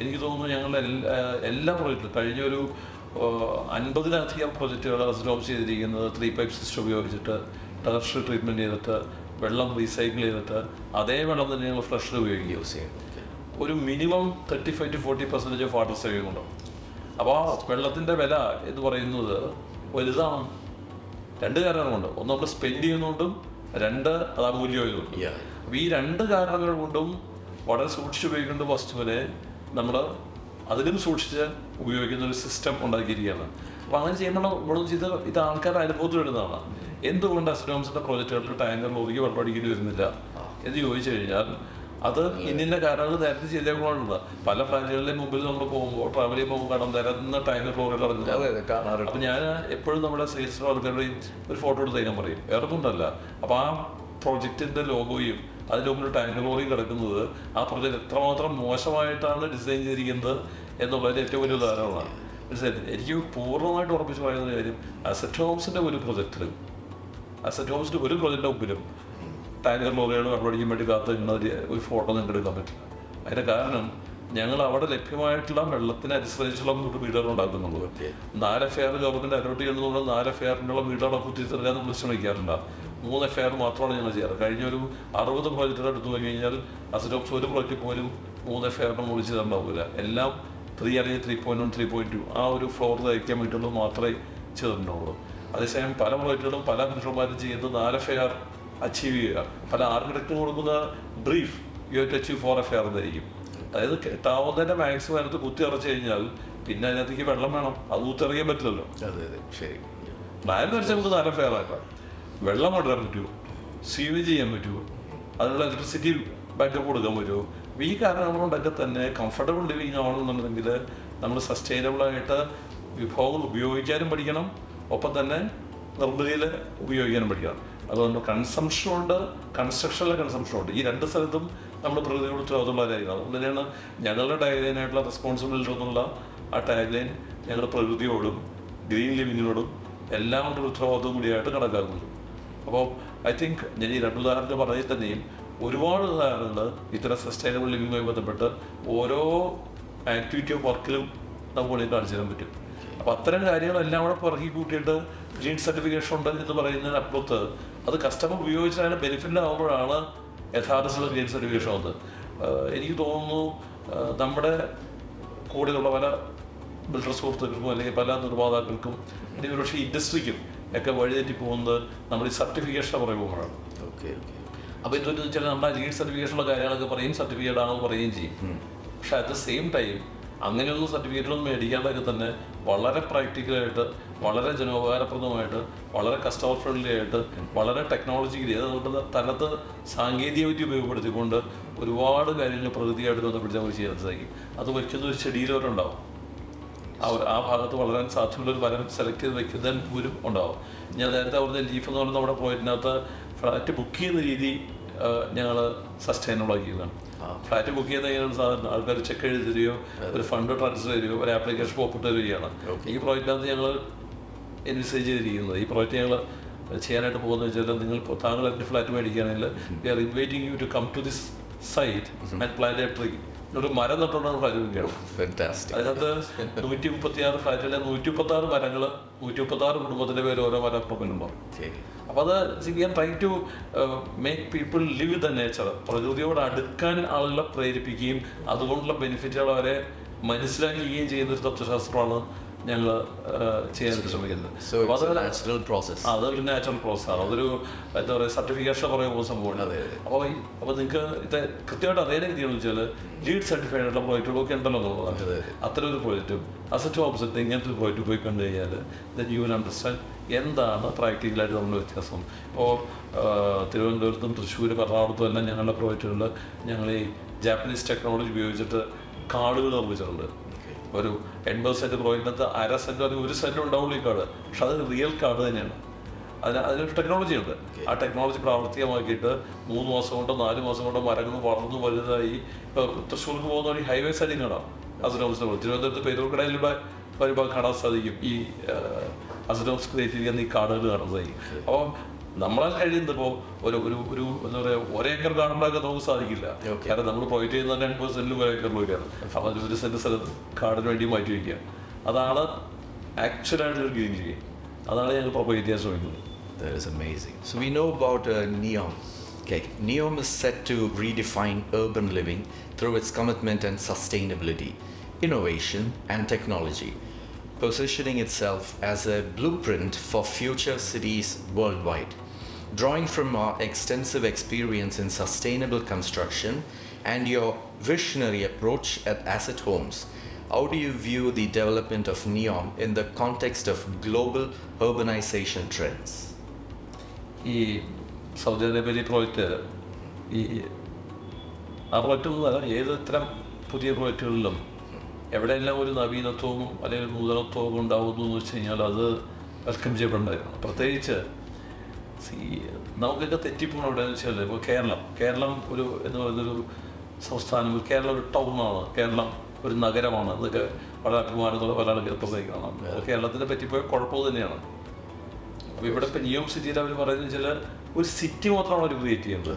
എനിക്ക് തോന്നുന്നു ഞങ്ങൾ എല്ലാ പ്രോജക്റ്റും കഴിഞ്ഞൊരു അൻപതിലധികം പ്രൊജക്റ്റുകൾ അസോം ചെയ്തിരിക്കുന്നത് ത്രീ പൈപ്പ് സിസ്റ്റം ഉപയോഗിച്ചിട്ട് ടെറസ് ട്രീറ്റ്മെൻറ്റ് ചെയ്തിട്ട് വെള്ളം റീസൈക്കിൾ ചെയ്തിട്ട് അതേ വെള്ളം തന്നെ ഞങ്ങൾ ഫ്ലഷർ ഉപയോഗിക്കുക യൂസ് ചെയ്യുക. ഒരു minimum thirty five to forty percentage of water saving ഉണ്ടാവും. അപ്പോൾ ആ വെള്ളത്തിൻ്റെ വില എന്ന് പറയുന്നത് വലുതാണ്. രണ്ട് കാരണങ്ങളുണ്ട്, ഒന്ന് നമ്മൾ സ്പെൻഡ് ചെയ്യുന്നതുകൊണ്ടും രണ്ട് അത് അമൂല്യമായതുകൊണ്ടും. അപ്പോൾ ഈ രണ്ട് കാരണങ്ങൾ കൊണ്ടും വളരെ സൂക്ഷിച്ച് ഉപയോഗിക്കേണ്ട വസ്തുവിനെ നമ്മൾ അതിലും സൂക്ഷിച്ച് ഉപയോഗിക്കുന്ന ഒരു സിസ്റ്റം ഉണ്ടാക്കിയിരിക്കുകയാണ്. അപ്പോൾ അങ്ങനെ ചെയ്യുമ്പോൾ ഇവിടെ ചെയ്ത് ഇത് ആൾക്കാരുടെ അനുഭവത്തിൽ വരുന്നതാണ്. എന്തുകൊണ്ട് അസറ്റ് ഹോംസിൻ്റെ പ്രോജക്റ്റുകൾക്ക് ടാങ്കർ ലോറിക്ക് വെള്ളം അടിക്കേണ്ടി വരുന്നില്ല എന്ന് ചോദിച്ചു കഴിഞ്ഞാൽ അത് ഇന്നിൻ്റെ കാരണങ്ങൾ നേരത്തെ ചെയ്തേക്കുള്ള പല ഫ്ലാറ്റുകളുടെ മുമ്പിൽ നമ്മൾ പോകുമ്പോൾ ട്രാവൽ ചെയ്യുമ്പോൾ കാണാൻ തരുന്ന ടാങ്കർ ലോറികൾ ഇറങ്ങുന്നത്. അപ്പോൾ ഞാൻ എപ്പോഴും നമ്മുടെ സെയിൽസിലെ ആൾക്കാരുടെയും ഒരു ഫോട്ടോ എടുത്ത് തരാൻ പറയും, ഇറങ്ങുന്നുണ്ടല്ല. അപ്പോൾ ആ പ്രൊജക്റ്റിൻ്റെ ലോഗോയും അതിൻ്റെ മുമ്പിൽ ടാങ്കർ ലോറിയും കിടക്കുന്നത് ആ പ്രൊജക്റ്റ് എത്രമാത്രം മോശമായിട്ടാണ് ഡിസൈൻ ചെയ്തിരിക്കുന്നത് എന്നുള്ളതിൻ്റെ ഏറ്റവും വലിയ ഉദാഹരണമാണ്. മനസ്സിലായി? എനിക്ക് പൂർണ്ണമായിട്ട് ഉറപ്പിച്ച് പറയുന്ന കാര്യം അസറ്റ് ഹോംസിൻ്റെ ഒരു പ്രൊജക്റ്റിലും അസറ്റ് ഹോംസിൻ്റെ ഒരു പ്രൊജക്റ്റിൻ്റെ മുമ്പിലും tanker lorryകൾ അവിടെ അടിക്കാൻ വേണ്ടി കാത്തു നിന്നത് ഒരു ഫോട്ടോ നിങ്ങൾക്ക് എടുക്കാൻ പറ്റും. അതിൻ്റെ കാരണം ഞങ്ങൾ അവിടെ ലഭ്യമായിട്ടുള്ള വെള്ളത്തിന് അനുസരിച്ചുള്ള മീറ്റർ ഉണ്ടാക്കുന്നുള്ളൂ. നാല് ഫെയർ ഗവൺമെൻറ് അലോട്ട് ചെയ്യുന്നതുകൊണ്ട് നാല് ഫെയറിനുള്ള മീറ്ററൊക്കെ തിരിച്ചറിയാൻ വിളിച്ചു വയ്ക്കാറുണ്ട്. മൂന്ന് ഫെയർ മാത്രമാണ് ഞങ്ങൾ ചെയ്യാറ്. കഴിഞ്ഞൊരു അറുപത് പ്രോജക്റ്റുകൾ എടുത്തു പോയി കഴിഞ്ഞാൽ അസറ്റ് ഹോംസ് ഒരു പ്രോജക്റ്റ് പോലും മൂന്ന് ഫെയറിനും വിളിച്ചു തരണ്ടാവില്ല. എല്ലാം ത്രീ അല്ലെങ്കിൽ three point one three point two ആ ഒരു ഫ്ലോർ തയ്ക്കാൻ വേണ്ടിയിട്ടുള്ളത് മാത്രമേ ചെയ്തിട്ടുണ്ടാവുള്ളൂ. അതേസമയം പല പ്രോജക്റ്റുകളും പല കൺട്രോൾമാരും ചെയ്യുന്നത് നാല് ഫെയർ അച്ചീവ് ചെയ്യുക. പല ആർക്കിടെക്റ്റും കൊടുക്കുന്ന brief you to achieve for a fair എന്നായിരിക്കും. അതായത് കിട്ടാവുന്നതിൻ്റെ മാക്സിമം അതിനകത്ത് കുത്തി ഇറച്ചു കഴിഞ്ഞാൽ പിന്നെ അതിനകത്തേക്ക് വെള്ളം വേണം, അത് കുത്തിറിയാൻ പറ്റില്ലല്ലോ. അതെ അതെ ശരി. പ്ലാൻ വെച്ച് നമുക്ക് നാല് ഫെയർ ആക്കാം. വെള്ളം കൊണ്ടുവരാൻ പറ്റുമോ? സീവേജ് ചെയ്യാൻ പറ്റുമോ? അതിനുള്ള ഇലക്ട്രിസിറ്റി ബാക്കപ്പ് കൊടുക്കാൻ പറ്റുമോ? ഈ കാരണങ്ങളുണ്ടൊക്കെ തന്നെ കംഫർട്ടബിൾ ലിവിങ് ആവണമെന്നുണ്ടെങ്കിൽ നമ്മൾ സസ്റ്റൈനബിളായിട്ട് വിഭവങ്ങൾ ഉപയോഗിക്കാനും പഠിക്കണം, ഒപ്പം തന്നെ നിർമ്മിതിയിൽ ഉപയോഗിക്കാനും പഠിക്കണം. അതുകൊണ്ട് കൺസംഷനുണ്ട്, കൺസ്ട്രക്ഷനിലെ കൺസംഷനുണ്ട്. ഈ രണ്ട് സ്ഥലത്തും നമ്മൾ പ്രകൃതിയോട് ചേർന്നുള്ളവരായിരിക്കണം. അതുകൊണ്ടാണ് ഞങ്ങളുടെ ടാഗ്ലൈനായിട്ടുള്ള റെസ്പോൺസിബിലിറ്റി എന്നുള്ള ആ ടാഗ്ലൈൻ ഞങ്ങൾ പ്രകൃതിയോടും ഗ്രീൻ ലിവിങ്ങിനോടും എല്ലാം കൊണ്ടും ഉത്തരവാദിത്വം കൂടിയായിട്ട് കണക്കാക്കുന്നത്. അപ്പോൾ ഐ തിങ്ക് ഞാൻ ഈ രണ്ട് ഉദാഹരണങ്ങൾ പറഞ്ഞാൽ തന്നെയും ഒരുപാട് ഉദാഹരണങ്ങൾ ഇത്തരം സസ്റ്റൈനബിൾ ലിവിങ്ങുമായി ബന്ധപ്പെട്ട് ഓരോ ആക്ടിവിറ്റി ഓഫ് വർക്കിലും നമുക്ക് കാണിച്ചു തരാൻ പറ്റും. അപ്പം അത്തരം കാര്യങ്ങളെല്ലാം കൂടെ പിറകി കൂട്ടിയിട്ട് ഗ്രീൻ സർട്ടിഫിക്കേഷൻ ഉണ്ട് എന്ന് പറയുന്നതിന് അപ്പുറത്ത് അത് കസ്റ്റമർ ഉപയോഗിച്ച് അതിൻ്റെ ബെനിഫിറ്റ് ആകുമ്പോഴാണ് യഥാർത്ഥത്തിൽ ഗ്രീൻ സർട്ടിഫിക്കേഷൻ വന്നത്. എനിക്ക് തോന്നുന്നു നമ്മുടെ കൂടെയുള്ള പല ബിൽഡർ സുഹൃത്തുക്കൾക്കും അല്ലെങ്കിൽ പല നിർമ്മാതാക്കൾക്കും അല്ലെങ്കിൽ പക്ഷേ ഇൻഡസ്ട്രിക്കും ഒക്കെ വഴിതെറ്റി പോകുന്നത് നമ്മൾ ഈ സർട്ടിഫിക്കേഷൻ പറയുമ്പോഴാണ്. Okay okay. അപ്പോൾ ഇതൊരു വെച്ചാൽ നമ്മുടെ ഗ്രീൻ സർട്ടിഫിക്കേഷനുള്ള കാര്യങ്ങളൊക്കെ പറയും, സർട്ടിഫിക്കറ്റ് ആണെന്ന് പറയുകയും ചെയ്യും. പക്ഷേ അറ്റ് ദ സെയിം ടൈം അങ്ങനെയൊന്നും സർട്ടിഫിക്കറ്റുകളൊന്നും മേടിക്കാണ്ടൊക്കെ തന്നെ വളരെ പ്രാക്ടിക്കലായിട്ട്, വളരെ ജനോപകാരപ്രദമായിട്ട്, വളരെ കസ്റ്റമർ ഫ്രണ്ട്ലി ആയിട്ട്, വളരെ ടെക്നോളജിക്കലി അതുകൊണ്ട് തനത്ത് സാങ്കേതികവിദ്യ ഉപയോഗപ്പെടുത്തിക്കൊണ്ട് ഒരുപാട് കാര്യങ്ങൾ പ്രകൃതിയായിട്ട് ബന്ധപ്പെടുത്തി അവർ ചെയ്യാൻ സാധിക്കും. അത് വയ്ക്കുന്ന ഒരു ചെടിയിലവരുണ്ടാവും. അവർ ആ ഭാഗത്ത് വളരാൻ സാധ്യതയുള്ള ഒരു വരം സെലക്ട് ചെയ്ത് വയ്ക്കുന്നതിന് പോലും ഉണ്ടാവും. ഞാൻ നേരത്തെ അവരുടെ ലീഫ് എന്ന് പറയുന്ന നമ്മുടെ പോയിന്റിനകത്ത് ഫ്ലാറ്റ് ബുക്ക് ചെയ്യുന്ന രീതി ഞങ്ങൾ സസ്റ്റൈനബിൾ ആക്കിയതാണ്. ഫ്ലാറ്റ് ബുക്ക് ചെയ്യുന്ന സാധാരണ ആൾക്കാർ ചെക്ക് എഴുതി തരുകയോ ഒരു ഫണ്ട് ട്രാൻസ്ഫർ ചെയ്യുകയോ ഒരു ആപ്ലിക്കേഷൻ ഒപ്പിട്ട് തരികയാണ്. ഈ പ്രോജക്റ്റിനകത്ത് ഞങ്ങൾ എൻവിസേജ് ചെയ്തിരിക്കുന്നത്, ഈ പ്രോജക്റ്റ് ഞങ്ങൾ ചെയ്യാനായിട്ട് പോകുന്നത് വെച്ചാൽ നിങ്ങൾ താങ്കൾ എൻ്റെ ഫ്ലാറ്റ് മേടിക്കുകയാണെങ്കിൽ we are inviting you to come to this site and plant a tree. ഒരു മരം നട്ടുകൊണ്ടാണ് ഫ്ലാറ്റ് വയ്ക്കുകയാണ്. അതിനകത്ത് നൂറ്റി മുപ്പത്തി ആറ് ഫ്ലാറ്റിലെ നൂറ്റി മുപ്പത്തി ആറ് മരങ്ങൾ, നൂറ്റി മുപ്പത്തി ആറ് കുടുംബത്തിൻ്റെ പേര് ഓരോ മരം അപ്പുറമുണ്ടാവും. അപ്പോൾ അത് ചെയ്യാൻ try to make people live with the nature. പ്രകൃതിയോട് അടുക്കാൻ ആളുകളെ പ്രേരിപ്പിക്കുകയും അതുകൊണ്ടുള്ള ബെനിഫിറ്റുകൾ അവരെ മനസ്സിലാക്കുകയും ചെയ്യുന്ന ഒരു തത്വശാസ്ത്രമാണ് ഞങ്ങൾ ചെയ്യാൻ ശ്രമിക്കുന്നത്. നാച്ചുറൽ പ്രോസസ്, അതൊരു നാച്ചുറൽ പ്രോസസ്സാണ്. അതൊരു എന്താ പറയുക, സർട്ടിഫിക്കേഷൻ പറയുമ്പോൾ സംഭവമാണ്. അപ്പോൾ അപ്പോൾ നിങ്ങൾക്ക് ഇത് കൃത്യമായിട്ട് അതേ രീതിയാണെന്ന് വെച്ചാൽ ലീഡ് സർട്ടിഫൈഡ് ആയിട്ടുള്ള പ്രോജക്റ്റുകളൊക്കെ ഉണ്ടല്ലോ എന്നുള്ളതാണ്. അത്തരം ഒരു പ്രോജക്റ്റും അസറ്റ് ഹോംസിൻ്റെ ഇങ്ങനത്തെ ഒരു പ്രോജക്റ്റ് പോയി കണ്ടു കഴിഞ്ഞാൽ ദെൻ യു വിൽ അണ്ടർസ്റ്റാൻഡ് എന്താണ് പ്രാക്ടിക്കലായിട്ട് നമ്മുടെ വ്യത്യാസം. ഇപ്പോൾ തിരുവനന്തപുരത്തും തൃശ്ശൂർ എറണാകുളത്തും എല്ലാം ഞങ്ങളുടെ പ്രോജക്റ്റുകളിൽ ഞങ്ങൾ ഈ ജാപ്പനീസ് ടെക്നോളജി ഉപയോഗിച്ചിട്ട് കാർഡുകൾ നിർമ്മിച്ചിട്ടുണ്ട്. ഒരു എൺപത് സെൻറ്റ് പ്രോജക്റ്റിനകത്ത് അര സെൻറ്റ് അല്ലെങ്കിൽ ഒരു സെൻറ്റ് ഉണ്ടാവുള്ളൂ ഈ കാർഡ്. പക്ഷെ അത് റിയൽ കാർഡ് തന്നെയാണ്. അതിന് അതിനൊരു ടെക്നോളജി ഉണ്ട്. ആ ടെക്നോളജി പ്രാവർത്തികമാക്കിയിട്ട് മൂന്ന് മാസം കൊണ്ടോ നാല് മാസം കൊണ്ടോ മരങ്ങൾ വളർന്നു വലുതായി. ഇപ്പോൾ തൃശ്ശൂർക്ക് പോകുന്ന വഴി ഹൈവേ സൈഡിൽ കാണാം അസറ്റ് ഹോംസിനെ. തിരുവനന്തപുരത്ത് പേരൂർക്കടയിലൂടെ വരുമ്പോൾ കാണാൻ സാധിക്കും ഈ അസറ്റ് ഹോംസ് ക്രിയേറ്റ് ചെയ്യുന്ന ഈ കാർഡുകൾ കാണാൻ സാധിക്കും. അപ്പം നമ്മളാൽ കഴിയുന്നത് ഇപ്പോൾ ഒരു ഒരു ഒരു എന്താ പറയുക, ഒരേക്കർ കാർഡുണ്ടാക്കാൻ നമുക്ക് സാധിക്കില്ല. കാരണം നമ്മൾ പ്രൊവൈഡ് ചെയ്യുന്ന എൺപത് സെൻറ്റിലും ഒരേക്കർ രൂപയാണ്. അപ്പോൾ അത് ഒരു സെൻറ്റ് സ്ഥലത്ത് കാർഡിന് വേണ്ടി മാറ്റി വയ്ക്കുക. അതാണ് ആക്ച്വലായിട്ടൊരു ഗ്രീൻ ലിവിങ്. അതാണ് ഞങ്ങൾ പ്രൊവൈഡ് ചെയ്യാൻ ശ്രമിക്കുന്നത്. That is amazing. So we know about uh, NEOM. Okay, NEOM is set to redefine urban living through its commitment and sustainability, innovation and technology, positioning itself as a blueprint for future cities worldwide. Drawing from our extensive experience in sustainable construction and your visionary approach at Asset Homes, how do you view the development of NEOM in the context of global urbanization trends? ഈ Saudi അറേബ്യയിലെ project, ഈ ആ പ്രോജക്റ്റൊന്നും ഏത് ഇത്തരം പുതിയ പ്രോജക്റ്റുകളിലും എവിടെയെല്ലാം ഒരു നവീനത്വവും അല്ലെങ്കിൽ നൂതനത്വവും ഉണ്ടാകുന്നു എന്ന് വെച്ച് കഴിഞ്ഞാൽ അത് വെൽക്കം ചെയ്യപ്പെടേണ്ടതാണ്. പ്രത്യേകിച്ച് നമുക്കൊക്കെ തെറ്റിപ്പോണം എവിടെയെന്ന് വെച്ചാൽ ഇപ്പോൾ കേരളം കേരളം ഒരു എന്ന് പറയുന്നൊരു സംസ്ഥാനം, കേരളം ഒരു ടൗണാണ്, കേരളം ഒരു നഗരമാണ് എന്നൊക്കെ വളരെ അഭിമാനത്തോടെ പല ആളുകൾക്കാണ്. കേരളത്തിനെ പറ്റിപ്പോയ കുഴപ്പം തന്നെയാണ്. അപ്പോൾ ഇവിടെ ഇപ്പോൾ NEOM സിറ്റിയിൽ അവർ പറയുന്നത് വെച്ചാൽ a city the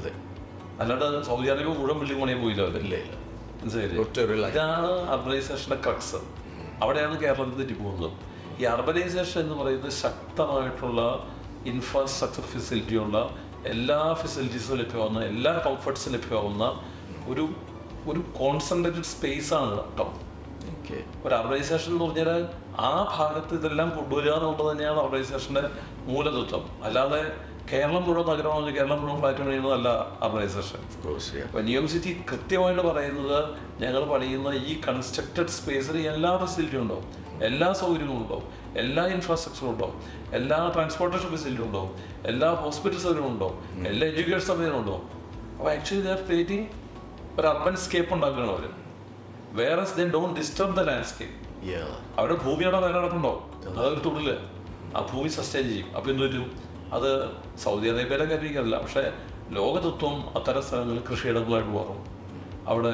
ഒരു കോൺസെൻട്രേറ്റഡ് സ്പേസ് ആണ് ട്ടോ. ഓക്കേ. ഒരു ഓർഗനൈസേഷൻ എന്ന് പറഞ്ഞാൽ ആ ഭാഗത്ത് ഇതെല്ലാം കൊണ്ടുവരിക എന്നുള്ളത് തന്നെയാണ് ഓർഗനൈസേഷന്റെ മൂലതത്വം. അല്ലാതെ കേരളം മുഴുവൻ നഗരമാണ് കേരളം മുഴുവൻ ഫ്ലാറ്റ് പണിയുന്നതല്ല ഓർഗനൈസേഷൻ. അപ്പോൾ നിയോം സിറ്റി കൃത്യമായിട്ട് പറയുന്നത് ഞങ്ങൾ പണിയുന്ന ഈ കൺസ്ട്രക്റ്റഡ് സ്പേസിൽ എല്ലാ ഫെസിലിറ്റിയും ഉണ്ടാവും, എല്ലാ സൗകര്യങ്ങളും ഉണ്ടാവും, എല്ലാ ഇൻഫ്രാസ്ട്രക്ചറും ഉണ്ടാവും, എല്ലാ ട്രാൻസ്പോർട്ടേഷൻ ഫെസിലിറ്റിയും ഉണ്ടാവും, എല്ലാ ഹോസ്പിറ്റൽ സൗകര്യവും ഉണ്ടാവും, എല്ലാ എഡ്യൂക്കേഷൻ സൗകര്യവും ഉണ്ടാവും. അപ്പോൾ ആക്ച്വലി ദേ ആർ ക്രിയേറ്റിംഗ് ഒരു അർബൻ സ്കേപ്പ് ഉണ്ടാക്കുകയാണ് അവർ. വേറെ they don't disturb the landscape. അവരുടെ ഭൂമിയുടെ വേറെ നടക്കുന്നുണ്ടാവും, അതൊരു തൊഴിൽ ആ ഭൂമി സസ്റ്റെയിൻ ചെയ്യും. അപ്പോൾ എന്ത് വരും? അത് സൗദി അറേബ്യയിലെ കാര്യമില്ല, പക്ഷേ ലോകതത്വം അത്തരം സ്ഥലങ്ങളിൽ കൃഷിയിടങ്ങളായിട്ട് മാറും, അവിടെ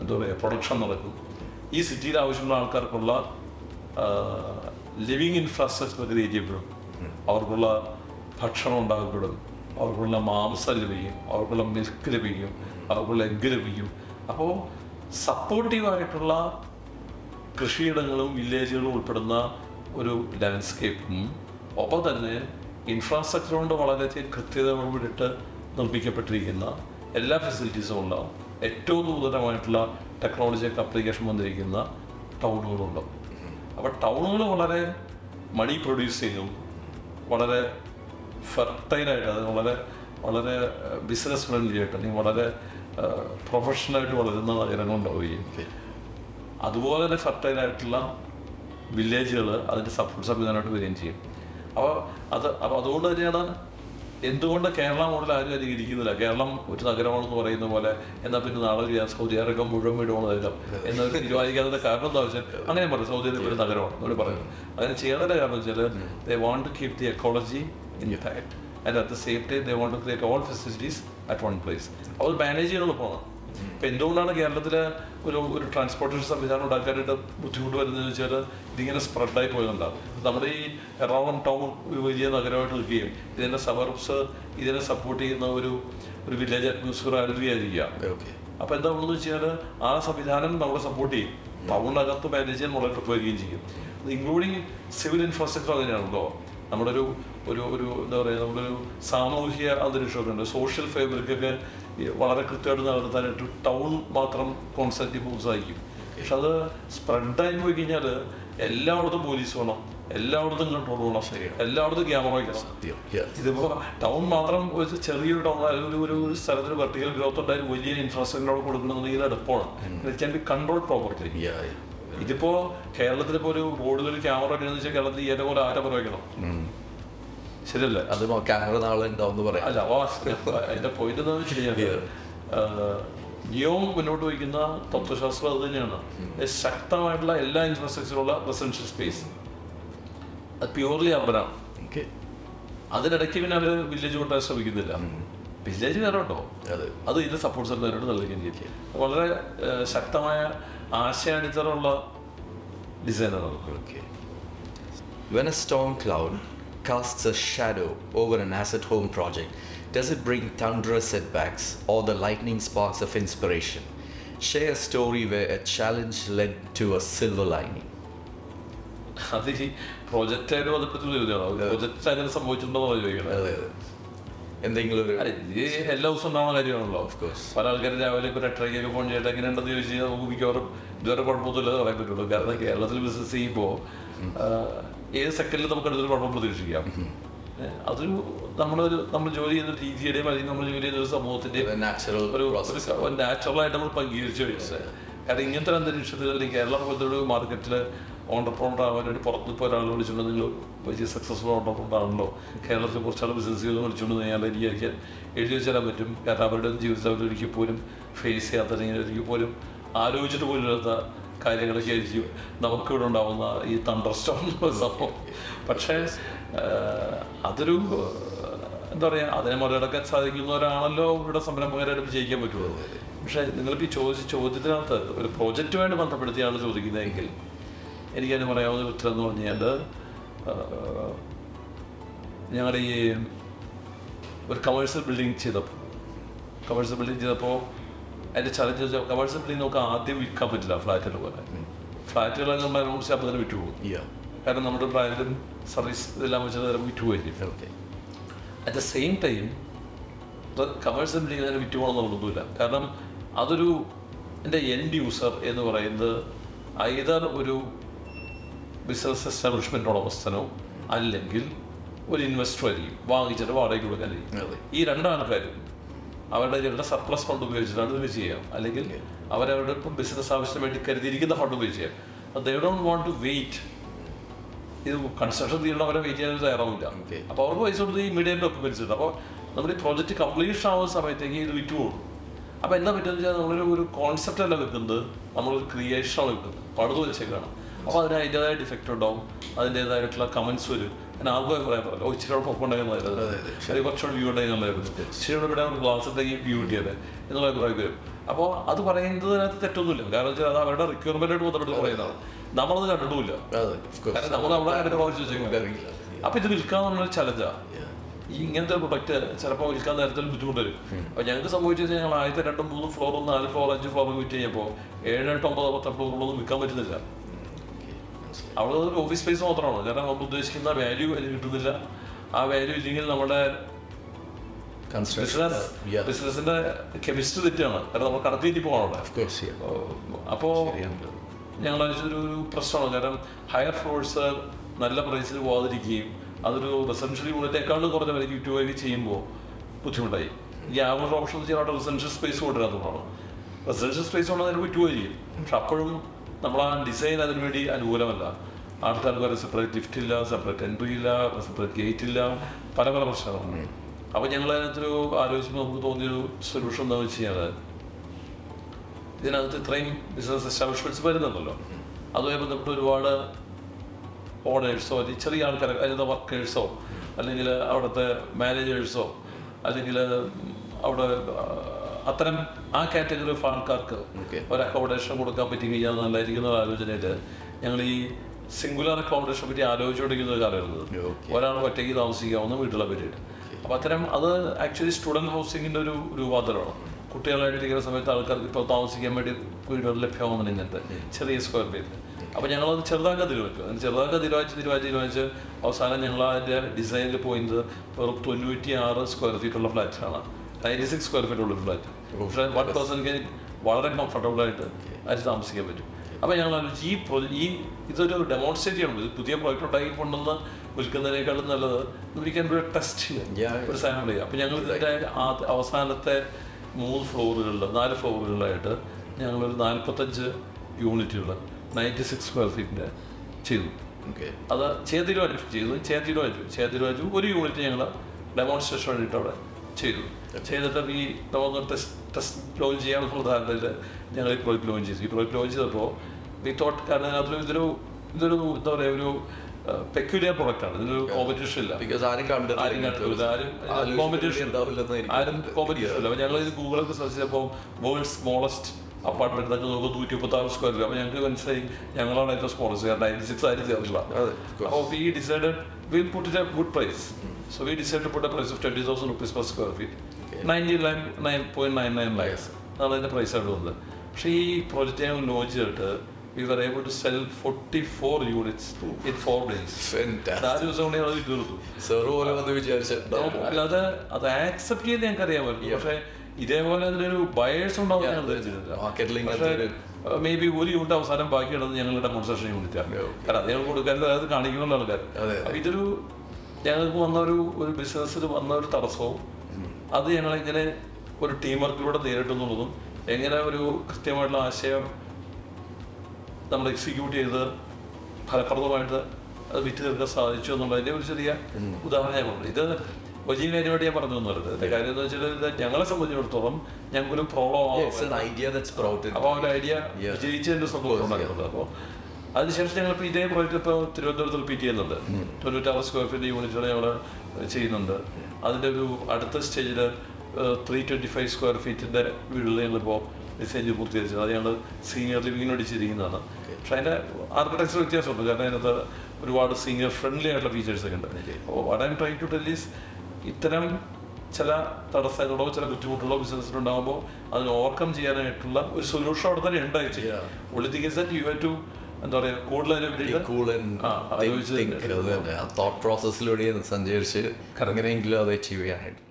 എന്താ പറയുക പ്രൊഡക്ഷൻ നടക്കും. ഈ സിറ്റിയിൽ ആവശ്യമുള്ള ആൾക്കാർക്കുള്ള ലിവിങ് ഇൻഫ്രാസ്ട്രക്ചർ ക്രിയേറ്റ് ചെയ്യപ്പെടും, അവർക്കുള്ള ഭക്ഷണം ഉണ്ടാക്കപ്പെടും, അവർക്കുള്ള മാംസം ലഭിക്കും, അവർക്കുള്ള മിൽക്ക് ലഭിക്കും, അവർക്കുള്ള എഗ്ഗ് ലഭിക്കും. അപ്പോൾ സപ്പോർട്ടീവായിട്ടുള്ള കൃഷിയിടങ്ങളും വില്ലേജുകളും ഉൾപ്പെടുന്ന ഒരു ലാൻഡ്സ്കേപ്പും ഒപ്പം തന്നെ ഇൻഫ്രാസ്ട്രക്ചർ കൊണ്ട് വളരെയധികം കൃത്യതയോടുകൂടിയിട്ട് നിർമ്മിക്കപ്പെട്ടിരിക്കുന്ന എല്ലാ ഫെസിലിറ്റീസും ഉള്ള ഏറ്റവും നൂതനമായിട്ടുള്ള ടെക്നോളജിയൊക്കെ അപ്ലിക്കേഷൻ വന്നിരിക്കുന്ന ടൗണുകളുണ്ട്. അപ്പോൾ ടൗണുകൾ വളരെ മണി പ്രൊഡ്യൂസ് ചെയ്യും, വളരെ ഫെർട്ടൈലായിട്ട്, അത് വളരെ വളരെ ബിസിനസ് ഫ്രണ്ട്ലി ആയിട്ട് അല്ലെങ്കിൽ വളരെ പ്രൊഫഷണലായിട്ട് വളരുന്ന നഗരങ്ങളുണ്ടാവുകയും അതുപോലെ തന്നെ ഫെർട്ടൈലായിട്ടുള്ള വില്ലേജുകൾ അതിൻ്റെ സപ്പോർട്ട് സംവിധാനമായിട്ട് വരികയും ചെയ്യും. അപ്പോൾ അത് അപ്പോൾ അതുകൊണ്ട് തന്നെയാണ് എന്തുകൊണ്ട് കേരള മോഡൽ ആരും അധികരിക്കുന്നില്ല. കേരളം ഒരു നഗരമാണെന്ന് പറയുന്ന പോലെ എന്നാൽ പിന്നെ നാളെ ഒരു സൗദി അറേബ്യ മുഴുവൻ വീടുമാണ് നഗരം എന്നൊരു തീരുമാനിക്കാത്തതിൻ്റെ കാരണം എന്താ വെച്ചാൽ അങ്ങനെ പറയും സൗദി അറേബ്യ ഒരു നഗരമാണ് എന്നോട് പറയുന്നത്. അങ്ങനെ ചെയ്യേണ്ടതിൻ്റെ കാരണം വെച്ചാൽ they want to keep the ecology intact and at the same time they want to create all facilities at one place. അവർ മാനേജ് ചെയ്യണം പോകണം. ഇപ്പം എന്തുകൊണ്ടാണ് കേരളത്തിൽ ഒരു ഒരു ട്രാൻസ്പോർട്ടേഷൻ സംവിധാനം ഉണ്ടാക്കാനായിട്ട് ബുദ്ധിമുട്ട് വരുന്നതെന്ന് വെച്ചാൽ ഇതിങ്ങനെ സ്പ്രെഡായി പോയതുകൊണ്ടാണ്. നമ്മുടെ ഈ എറണാകുളം ടൗൺ ഒരു വലിയ നഗരമായിട്ട് നിൽക്കുകയും ഇതിൻ്റെ സബർബ്സ് ഇതിനെ സപ്പോർട്ട് ചെയ്യുന്ന ഒരു ഒരു വില്ലേജ് അറ്റ്മോസ്ഫിയർ ആയിരിക്കുക. അപ്പോൾ എന്താണെന്ന് വെച്ചാൽ ആ സംവിധാനം നമ്മളെ സപ്പോർട്ട് ചെയ്യും, ടൗണിനകത്ത് മാനേജ് ചെയ്യാൻ വളരെ പ്രയോഗിക്കുകയും ചെയ്യും. ഇൻക്ലൂഡിങ് സിവിൽ ഇൻഫ്രാസ്ട്രക്ചർ അങ്ങനെയാണല്ലോ. നമ്മുടെ ഒരു ഒരു ഒരു എന്താ പറയുക നമ്മുടെ ഒരു സാമൂഹിക അന്തരീക്ഷമൊക്കെ ഉണ്ട്, സോഷ്യൽ ഫേബറിക്കൊക്കെ വളരെ കൃത്യമായിട്ട് നിലനിർത്താനായിട്ട് ടൗൺ മാത്രം കോൺസെപ്റ്റ് ചെയ്യുമ്പോൾ സഹായിക്കും. പക്ഷെ അത് സ്പ്രെഡായി പോയി കഴിഞ്ഞാൽ എല്ലായിടത്തും പോലീസ് വേണം, എല്ലായിടത്തും കൺട്രോൾ വേണം, എല്ലായിടത്തും ക്യാമറ വയ്ക്കണം. ഇതിപ്പോൾ ടൗൺ മാത്രം ഒരു ചെറിയൊരു ടൗൺ അല്ലെങ്കിൽ ഒരു ഒരു സ്ഥലത്തിന് വെർട്ടിക്കൽ ഗ്രോത്ത് ഉണ്ടായി വലിയ ഇൻഫ്രാസ്ട്രക്ചർ അവിടെ കൊടുക്കണമെന്നുണ്ടെങ്കിൽ എളുപ്പമാണ്. It can be controlled properly. ഇതിപ്പോൾ കേരളത്തിലിപ്പോൾ ഒരു റോഡിൽ ക്യാമറ വയ്ക്കണമെന്ന് വെച്ചാൽ കേരളത്തിൽ ഏറെ പോലെ ആര പുറ വയ്ക്കണം, ശരിയല്ലേ? അത് ക്യാമറ നാളെ ഉണ്ടാവുമെന്ന് പറയാം. അല്ല, അതിൻ്റെ പോയിന്റ് എന്താണെന്ന് വെച്ച് കഴിഞ്ഞാൽ നിയോം മുന്നോട്ട് വയ്ക്കുന്ന തത്വശാസ്ത്രം അത് തന്നെയാണ്. ശക്തമായിട്ടുള്ള എല്ലാ ഇൻഫ്രാസ്ട്രക്ചറുള്ള റെസിഡൻഷ്യൽ സ്പേസ് അത് പ്യൂർലി അർബനാണ്. ഓക്കെ, അതിനിടയ്ക്ക് പിന്നെ അവർ വില്ലേജ് കൊണ്ടാൻ ശ്രമിക്കുന്നില്ല. വില്ലേജ് കയറോട്ടോ അത് അത് ഇതിൻ്റെ സപ്പോർട്ട് സെൻ്ററിനോട് നൽകുകയും ചെയ്യും. വളരെ ശക്തമായ ആശയാടിത്തറുള്ള ഡിസൈനാണ്. Okay. When a storm cloud casts a shadow over an asset home project, does it bring thunderous setbacks or the lightning sparks of inspiration? Share a story where a challenge led to a silver lining. അത് ഈ പ്രോജക്റ്റായിട്ട് വന്നപ്പോഴത്തേക്കും project അങ്ങനെ സംഭവിച്ചിട്ടുണ്ടോ എന്ന് ചോദിക്കണം. എന്തെങ്കിലും ഒരു എല്ലാ ദിവസവും ഉണ്ടാവുന്ന കാര്യമാണല്ലോ. ഓഫ്കോഴ്സ് പല ആൾക്കാർ രാവിലെ ഇപ്പോൾ എട്ടരയ്ക്കൊക്കെ ഫോൺ ചെയ്തിട്ട് എങ്ങനെയുണ്ടെന്ന് ചോദിച്ചു കഴിഞ്ഞാൽ നമുക്ക് മിക്കവാറും ഇതുവരെ കുഴപ്പമൊന്നുമില്ല പറയാൻ പറ്റുള്ളൂ. കാരണം കേരളത്തിൽ ബിസിനസ് ചെയ്യുമ്പോൾ ഏത് സെക്കൻഡിൽ നമുക്ക് അടുത്തൊരു കുഴപ്പം പ്രതീക്ഷിക്കാം. അതൊരു നമ്മളൊരു നമ്മൾ ജോലി ചെയ്യുന്ന രീതിയുടെയും അല്ലെങ്കിൽ നമ്മൾ ജോലി ചെയ്യുന്ന ഒരു സമൂഹത്തിൻ്റെയും നാച്ചുറൽ ഒരു നാച്ചുറലായിട്ട് നമ്മൾ പങ്കീകരിച്ചു കഴിച്ചത്. കാരണം ഇങ്ങനത്തെ ഒരു അന്തരീക്ഷത്തിൽ അല്ലെങ്കിൽ കേരള പോലത്തെ ഒരു മാർക്കറ്റിൽ ഓണ്ടർപ്രോണർ ആവാൻ വേണ്ടി പുറത്തിപ്പോൾ ഒരാൾ വിളിച്ചുകൊണ്ട് നിങ്ങൾ വലിയ സക്സസ്ഫുൾ ഓണ്ടർപ്രോണർ ആണല്ലോ, കേരളത്തിൽ കുറച്ചാൾ ബിസിനസ്സുകൾ വിളിച്ചുകൊണ്ട് ഞാൻ എനിക്ക് എഴുതി വെച്ചാൽ പറ്റും. കാരണം അവരുടെ ജീവിതത്തിൽ അവരൊരിക്കൽ പോലും ഫേസ് ചെയ്യാത്ത അല്ലെങ്കിൽ ഒരിക്കൽ പോലും ആലോചിച്ചിട്ട് പോലും ഇല്ലാത്ത കാര്യങ്ങളൊക്കെ ആയിരിക്കും നമുക്കിവിടെ ഉണ്ടാവുന്ന ഈ തണ്ടർ സ്റ്റോം സംഭവം. പക്ഷേ അതൊരു എന്താ പറയുക അതിനെ മറികടക്കാൻ സാധിക്കുന്നവരാണല്ലോ ഇവിടെ സംരംഭകരായിട്ട് വിജയിക്കാൻ പറ്റുള്ളൂ. പക്ഷേ നിങ്ങളിപ്പോൾ ഈ ചോദിച്ച ചോദ്യത്തിനകത്ത് ഒരു പ്രോജക്റ്റുമായിട്ട് ബന്ധപ്പെടുത്തിയാണ് ചോദിക്കുന്നതെങ്കിൽ എനിക്കതിന് പറയാവുന്ന ഉത്തരം എന്ന് പറഞ്ഞാൽ ഞങ്ങളുടെ ഈ ഒരു കമേഴ്ഷ്യൽ ബിൽഡിംഗ് ചെയ്തപ്പോൾ കമേഴ്ഷ്യൽ ബിൽഡിംഗ് ചെയ്തപ്പോൾ അതിൻ്റെ ചലഞ്ച് വെച്ചാൽ കമേഴ്ഷ്യൽ ബിൽഡിംഗ് നമുക്ക് ആദ്യം വിൽക്കാൻ പറ്റില്ല ഫ്ലാറ്റുകൾ പോലെ. ഫ്ലാറ്റുകളെല്ലാം കുറിച്ച് അപ്പം തന്നെ വിറ്റുപോകും. കാരണം നമ്മുടെ ബ്രാൻഡും സർവീസ് ഇതെല്ലാം വെച്ചാൽ നേരം വിറ്റുപോയിരിക്കും. Okay, at the same time commercial building അങ്ങനെ വിറ്റുപോകണം എന്നുള്ളതൊന്നുമില്ല. കാരണം അതൊരു എൻ്റെ എൻഡ് യൂസർ എന്ന് പറയുന്നത് ഐതർ ഒരു ബിസിനസ് എസ്റ്റാബ്ലിഷ്മെൻറ്റോടൊപ്പസ്ഥനോ അല്ലെങ്കിൽ ഒരു ഇൻവെസ്റ്റർ ആയിരിക്കും, വാങ്ങിച്ചിട്ട് വാടകയ്ക്ക് കൊടുക്കാനായിരിക്കും. ഈ രണ്ടാൾക്കാരും അവരുടെ ചില സർപ്ലസ് ഫണ്ട് ഉപയോഗിച്ചിട്ടാണ് ഇത് ചെയ്യാം, അല്ലെങ്കിൽ അവരവരുടെ ഇപ്പം ബിസിനസ് ആവശ്യത്തിന് വേണ്ടി കരുതിയിരിക്കുന്ന ഫണ്ട് ഉപയോഗിച്ച് ചെയ്യാം. They don't want to wait. ഇത് കൺസ്ട്രക്ഷൻ തീരണം, അവരെ വെയിറ്റ് ചെയ്യാൻ തയ്യാറാവില്ല. അപ്പോൾ അവർക്ക് പൈസ കൊടുത്ത് ഈ മീഡിയൻ്റെ ഒക്കുമെൻസ് ഉണ്ട്. അപ്പോൾ നമ്മുടെ ഈ പ്രോജക്റ്റ് കംപ്ലീഷൻ ആവുന്ന സമയത്തേക്ക് ഇത് വിറ്റ് പോകും. അപ്പോൾ എന്താ പറ്റുമെന്ന് വെച്ചാൽ നമ്മളൊരു ഒരു കോൺസെപ്റ്റ് അല്ല വെക്കുന്നത്, നമ്മളൊരു ക്രിയേഷനാണ് വെക്കുന്നത്, പടുത്തു വെച്ചേക്കാണ്. അപ്പോൾ അതിന് അതിൻ്റേതായ ഡിഫക്റ്റ് ഉണ്ടാവും, അതിൻ്റേതായിട്ടുള്ള കമൻസ് വരും. ഞാൻ ആൾക്കാർ പറയാൻ പറയാം, ഓ ഇച്ചിരി പൊക്കം ഉണ്ടായിരുന്നതായിരുന്നു, ചെറിയ കുറച്ചുകൂടെ വ്യൂ ഉണ്ടായിരുന്നതായിരുന്നു, ഇച്ചിരി ഇവിടെ ഗ്ലാസിലേക്ക് വ്യൂ കിട്ടിയത് എന്നുള്ള അഭിപ്രായം വരും. അപ്പോൾ അത് പറയുന്നതിനകത്ത് തെറ്റൊന്നുമില്ല. കാരണം വെച്ചാൽ അത് അവരുടെ റിക്വയർമെൻറ്റായിട്ട് ബന്ധപ്പെട്ട് പറയുന്നതാണ്, നമ്മളത് കണ്ടിട്ടുമില്ല. കാരണം നമ്മൾ നമ്മളെ കാര്യങ്ങൾ വാങ്ങിച്ചു വെച്ചേക്കില്ല. അപ്പോൾ ഇത് വിൽക്കാൻ പറഞ്ഞൊരു ചലഞ്ചാണ്. ഈ ഇങ്ങനത്തെ പ്രൊഡക്റ്റ് ചിലപ്പോൾ വിൽക്കാൻ നേരത്തിൽ ബുദ്ധിമുട്ട് വരും. അപ്പോൾ ഞങ്ങൾക്ക് സംഭവിച്ചു കഴിഞ്ഞാൽ ഞങ്ങൾ ആദ്യത്തെ രണ്ട് മൂന്ന് ഫ്ലോർ, നാല് ഫ്ലോർ, അഞ്ച് ഫ്ലോർ വിറ്റ് കഴിഞ്ഞപ്പോൾ ഏഴ് എട്ട് ഒമ്പത് പത്ത് ഫ്ലോറുകളൊന്നും വിൽക്കാൻ പറ്റുന്നില്ല. അവിടെ ഒരു ഓഫീസ് സ്പേസ് മാത്രമാണ്. കാരണം നമ്മൾ ഉദ്ദേശിക്കുന്ന വാല്യൂ അതിന് കിട്ടുന്നില്ല. ആ വാല്യൂ ഇല്ലെങ്കിൽ നമ്മുടെ ബിസിനസ് ബിസിനസിന്റെ കെമിസ്ട്രി തെറ്റാണ്. കാരണം നമ്മൾ കടത്തിയിട്ട് പോകണമല്ലോ. അപ്പോൾ ഞങ്ങൾ ഒരു പ്രശ്നമാണ്. കാരണം ഹയർ ഫ്ലോർസ് നല്ല പ്രൈസിൽ പോകാതിരിക്കുകയും അതൊരു റെസിഡൻഷ്യൽ യൂണിറ്റേക്കാളും കുറഞ്ഞ വിലയ്ക്ക് വിറ്റുപോയി ചെയ്യുമ്പോൾ ബുദ്ധിമുട്ടായി. ഈ ആവറേജ് ഓപ്ഷൻ വെച്ചാൽ അവിടെ റെസിഡൻഷ്യൽ സ്പേസ് കൊണ്ടുവരാത്തതാണ്. റെസിഡൻഷ്യൽ സ്പേസ് കൊണ്ടുവന്നാൽ അതിന് വിറ്റുപോയിരിക്കും. പക്ഷെ അപ്പോഴും നമ്മൾ ആ ഡിസൈൻ അതിനുവേണ്ടി അനുകൂലമല്ല. ആൾക്കാർക്ക് വരെ സെപ്പറേറ്റ് ലിഫ്റ്റ് ഇല്ല, സെപ്പറേറ്റ് എൻട്രി ഇല്ല, സെപ്പറേറ്റ് ഗേറ്റ് ഇല്ല, പല പല പ്രശ്നങ്ങളാണ്. അപ്പോൾ ഞങ്ങൾ അതിനകത്തൊരു ആലോചിക്കുമ്പോൾ നമുക്ക് തോന്നിയൊരു സൊല്യൂഷൻ എന്താണെന്ന് വെച്ച് കഴിഞ്ഞാൽ ഇതിനകത്ത് ഇത്രയും ബിസിനസ് എസ്റ്റാബ്ലിഷ്മെൻറ്റ്സ് വരുന്നുണ്ടല്ലോ, അതുമായി ബന്ധപ്പെട്ട് ഒരുപാട് ഓണേഴ്സോ അല്ലെങ്കിൽ ചെറിയ ആൾക്കാർ അതിൻ്റെ വർക്കേഴ്സോ അല്ലെങ്കിൽ അവിടുത്തെ മാനേജേഴ്സോ അല്ലെങ്കിൽ അവിടെ അത്തരം ആ കാറ്റഗറി ഓഫ് ആൾക്കാർക്ക് ഒരു അക്കോമഡേഷൻ കൊടുക്കാൻ പറ്റി കഴിഞ്ഞാൽ നല്ലതായിരിക്കുന്ന ആലോചനയായിട്ട് ഞങ്ങൾ ഈ സിംഗുലർ അക്കോമഡേഷനെ പറ്റി ആലോചിച്ചുകൊണ്ടിരിക്കുന്ന ഒരു കാലമായിരുന്നു. ഒരാൾ ഒറ്റയ്ക്ക് താമസിക്കാവുന്ന വീട്ടിലെ പേരിട്ട്. അപ്പം അത്തരം അത് ആക്ച്വലി സ്റ്റുഡൻറ് ഹൗസിങ്ങിൻ്റെ ഒരു രൂപാന്തരമാണ്. കുട്ടികളായിട്ടിരിക്കുന്ന സമയത്ത് ആൾക്കാർക്ക് ഇപ്പോൾ താമസിക്കാൻ വേണ്ടി വീടുകൾ ലഭ്യമാകുന്നുണ്ട് ഇങ്ങനത്തെ ചെറിയ സ്ക്വയർ ഫീറ്റ്. അപ്പോൾ ഞങ്ങളത് ചെറുതാക്കാൻ തീരുമാനിച്ചു. അങ്ങനെ ചെറുതാക്കാൻ തീരുമാനിച്ച് തീരുമാനിച്ച് തീരുമാനിച്ച് അവസാനം ഞങ്ങൾ അതിൻ്റെ ഡിസൈനിൽ പോയത് വെറും തൊണ്ണൂറ്റി ആറ് സ്ക്വയർ ഫീറ്റുള്ള ഫ്ലാറ്റാണ്, നയൻറ്റി സിക്സ് സ്ക്വയർ ഫീറ്റ് ഉള്ള ഫ്ലാറ്റ്. പക്ഷേ വൺ പേഴ്സൺക്ക് വളരെ കംഫർട്ടബിളായിട്ട് അത് താമസിക്കാൻ പറ്റും. അപ്പോൾ ഞങ്ങൾ ആലോചിച്ച് ഈ പ്രൊജക്ട് ഈ ഇതൊരു ഡെമോൺസ്ട്രേറ്റ് ചെയ്യണം. ഇത് പുതിയ പ്രോജക്റ്റ് ഉണ്ടാക്കി കൊണ്ടുവന്ന് വിൽക്കുന്നതിനേക്കാളും നല്ലത് നമുക്കൊരു ടെസ്റ്റ് ചെയ്യാം, ഒരു സാധനം ഉണ്ടായി. അപ്പോൾ ഞങ്ങൾ ഇതിൻ്റെ അവസാനത്തെ മൂന്ന് ഫ്ലോറുകളിൽ നാല് ഫ്ലോറുകളിലായിട്ട് ഞങ്ങളൊരു നാൽപ്പത്തഞ്ച് യൂണിറ്റുകൾ നയൻറ്റി സിക്സ് സ്ക്വയർ ഫീറ്റിൻ്റെ ചെയ്തു. അത് ചേതിരുവാജു ചെയ്തു. ചേതിരുവാജു ചേതിരുവാജു ഒരു യൂണിറ്റ് ഞങ്ങൾ ഡെമോൺസ്ട്രേഷൻ വേണ്ടിയിട്ട് അവിടെ ചെയ്തു. ചെയ്തിട്ട് ഈ നമ്മൾ ടെസ്റ്റ് ലോഞ്ച് ചെയ്യാനുള്ള ഉദാഹരണത്തിൽ ഞങ്ങൾ ഈ പ്രോജക്റ്റ് ലോഞ്ച് ചെയ്തു. ഈ പ്രോജക്റ്റ് ലോഞ്ച് ചെയ്തപ്പോൾ വി തോട്ട്, കാരണം അതിനകത്ത് ഇതൊരു ഇതൊരു എന്താ പറയുക ഒരു പെക്യുലർ പ്രൊഡക്റ്റാണ്. ഇതിനൊരു കോമ്പറ്റീഷൻ ഇല്ല, ആരും കണ്ടിട്ടില്ല, ആരും കോമ്പറ്റീഷൻ ആരും കോമ്പറ്റീഷൻ ഇല്ല. അപ്പോൾ ഞങ്ങൾ ഇത് ഗൂഗിളൊക്കെ സെർച്ച് ചെയ്തപ്പോൾ വേൾഡ് സ്മോളസ്റ്റ് അപ്പാർട്ട്മെൻറ്റ് തന്നെ നോക്കും നൂറ്റി മുപ്പത്തി ആറ് സ്ക്വയർ ഫീറ്റ്. അപ്പോൾ ഞങ്ങൾക്ക് മനസ്സിലായി ഞങ്ങളാണ് ഏറ്റവും സ്മോളസ്റ്റ്, കാരണം നയൻറ്റി സിക്സ് ആയിരം ചേർന്നില്ല. അപ്പോൾ we decide will put a good price. So we decided to put a price of twenty thousand rupees per square feet. Okay. ninety-nine point nine nine lakhs. That's the price I told them. പക്ഷേ ഈ project ഞങ്ങൾ launch ചെയ്തിട്ട് we were able to sell forty four units in four days. നാല് ദിവസം കൊണ്ട് ഞങ്ങൾ തീർത്തു. അല്ലാതെ അത് ആക്സെപ്റ്റ് ചെയ്ത് ഞങ്ങൾക്ക് അറിയാമായിരുന്നു. പക്ഷേ ഇതേപോലെ അതിലൊരു ബയേഴ്സ് ഉണ്ടാവും ഞങ്ങൾ ധരിച്ചിട്ടില്ല. മേ ബി ഒരു യൂണിറ്റ് അവസാനം ബാക്കിയുള്ളത് ഞങ്ങളുടെ ഡെമോൺസ്ട്രേഷൻ യൂണിറ്റാണ്. കാരണം അത് ഞങ്ങൾ കൊടുക്കാനും അതായത് കാണിക്കുന്ന ആൾക്കാർ. അപ്പം ഇതൊരു ഞങ്ങൾക്ക് വന്നൊരു ഒരു ബിസിനസ്സിൽ വന്ന ഒരു തടസ്സവും അത് ഞങ്ങളെങ്ങനെ ഒരു ടീം വർക്കിലൂടെ നേരിട്ടെന്നുള്ളതും എങ്ങനെ ഒരു കൃത്യമായിട്ടുള്ള ആശയം നമ്മൾ എക്സിക്യൂട്ട് ചെയ്ത് ഫലപ്രദമായിട്ട് അത് വിറ്റ് തീർക്കാൻ സാധിച്ചു എന്നുള്ളതിൻ്റെ ഒരു ചെറിയ ഉദാഹരണം ഞങ്ങളുണ്ട്. ഇത് വലിയ കാര്യമായിട്ട് ഞാൻ പറഞ്ഞു തന്നിട്ടുണ്ട്. എൻ്റെ കാര്യം എന്ന് വെച്ചാൽ ഇത് ഞങ്ങളെ സംബന്ധിച്ചിടത്തോളം ഞങ്ങൾക്കൊരു പ്രോബ്ലം ആവും. അപ്പോൾ ഒരു ഐഡിയ വിജയിച്ചതിൻ്റെ സംഭവം ഉണ്ടായിരുന്നത്. അപ്പോൾ അതിനുശേഷം ഞങ്ങളിപ്പോൾ ഇതേ പ്രോജക്റ്റ് ഇപ്പോൾ തിരുവനന്തപുരത്ത് റിപ്പീറ്റ് ചെയ്യുന്നുണ്ട്. തൊണ്ണൂറ്റാറ് സ്ക്വയർ ഫീറ്റ് യൂണിറ്റുകൾ ഞങ്ങൾ ചെയ്യുന്നുണ്ട്. അതിൻ്റെ ഒരു അടുത്ത സ്റ്റേജിൽ ത്രീ ട്വൻറ്റി ഫൈവ് സ്ക്വയർ ഫീറ്റിൻ്റെ വീടുകൾ ഞങ്ങളിപ്പോൾ ഡിസൈൻ ചെയ്ത് പൂർത്തീകരിച്ചത്. അത് ഞങ്ങൾ സീനിയർ ലിവിങ്ങിന് അടിച്ചിരിക്കുന്നതാണ്. പക്ഷേ അതിൻ്റെ ആർക്കിടെക്ചർ വ്യത്യാസമുണ്ട്. കാരണം അതിനകത്ത് ഒരുപാട് സീനിയർ ഫ്രണ്ട്ലി ആയിട്ടുള്ള ഫീച്ചേഴ്സൊക്കെ ഉണ്ട്. അപ്പോൾ what I am try to tell is ഇത്തരം Chala, Tarasagolo, Chala, business Rundambo, and overcome Gianna, a solution or the end. The only thing is that you have to code line of data. Cool and think, thought process, Sanjay, Karangan, achieve ahead.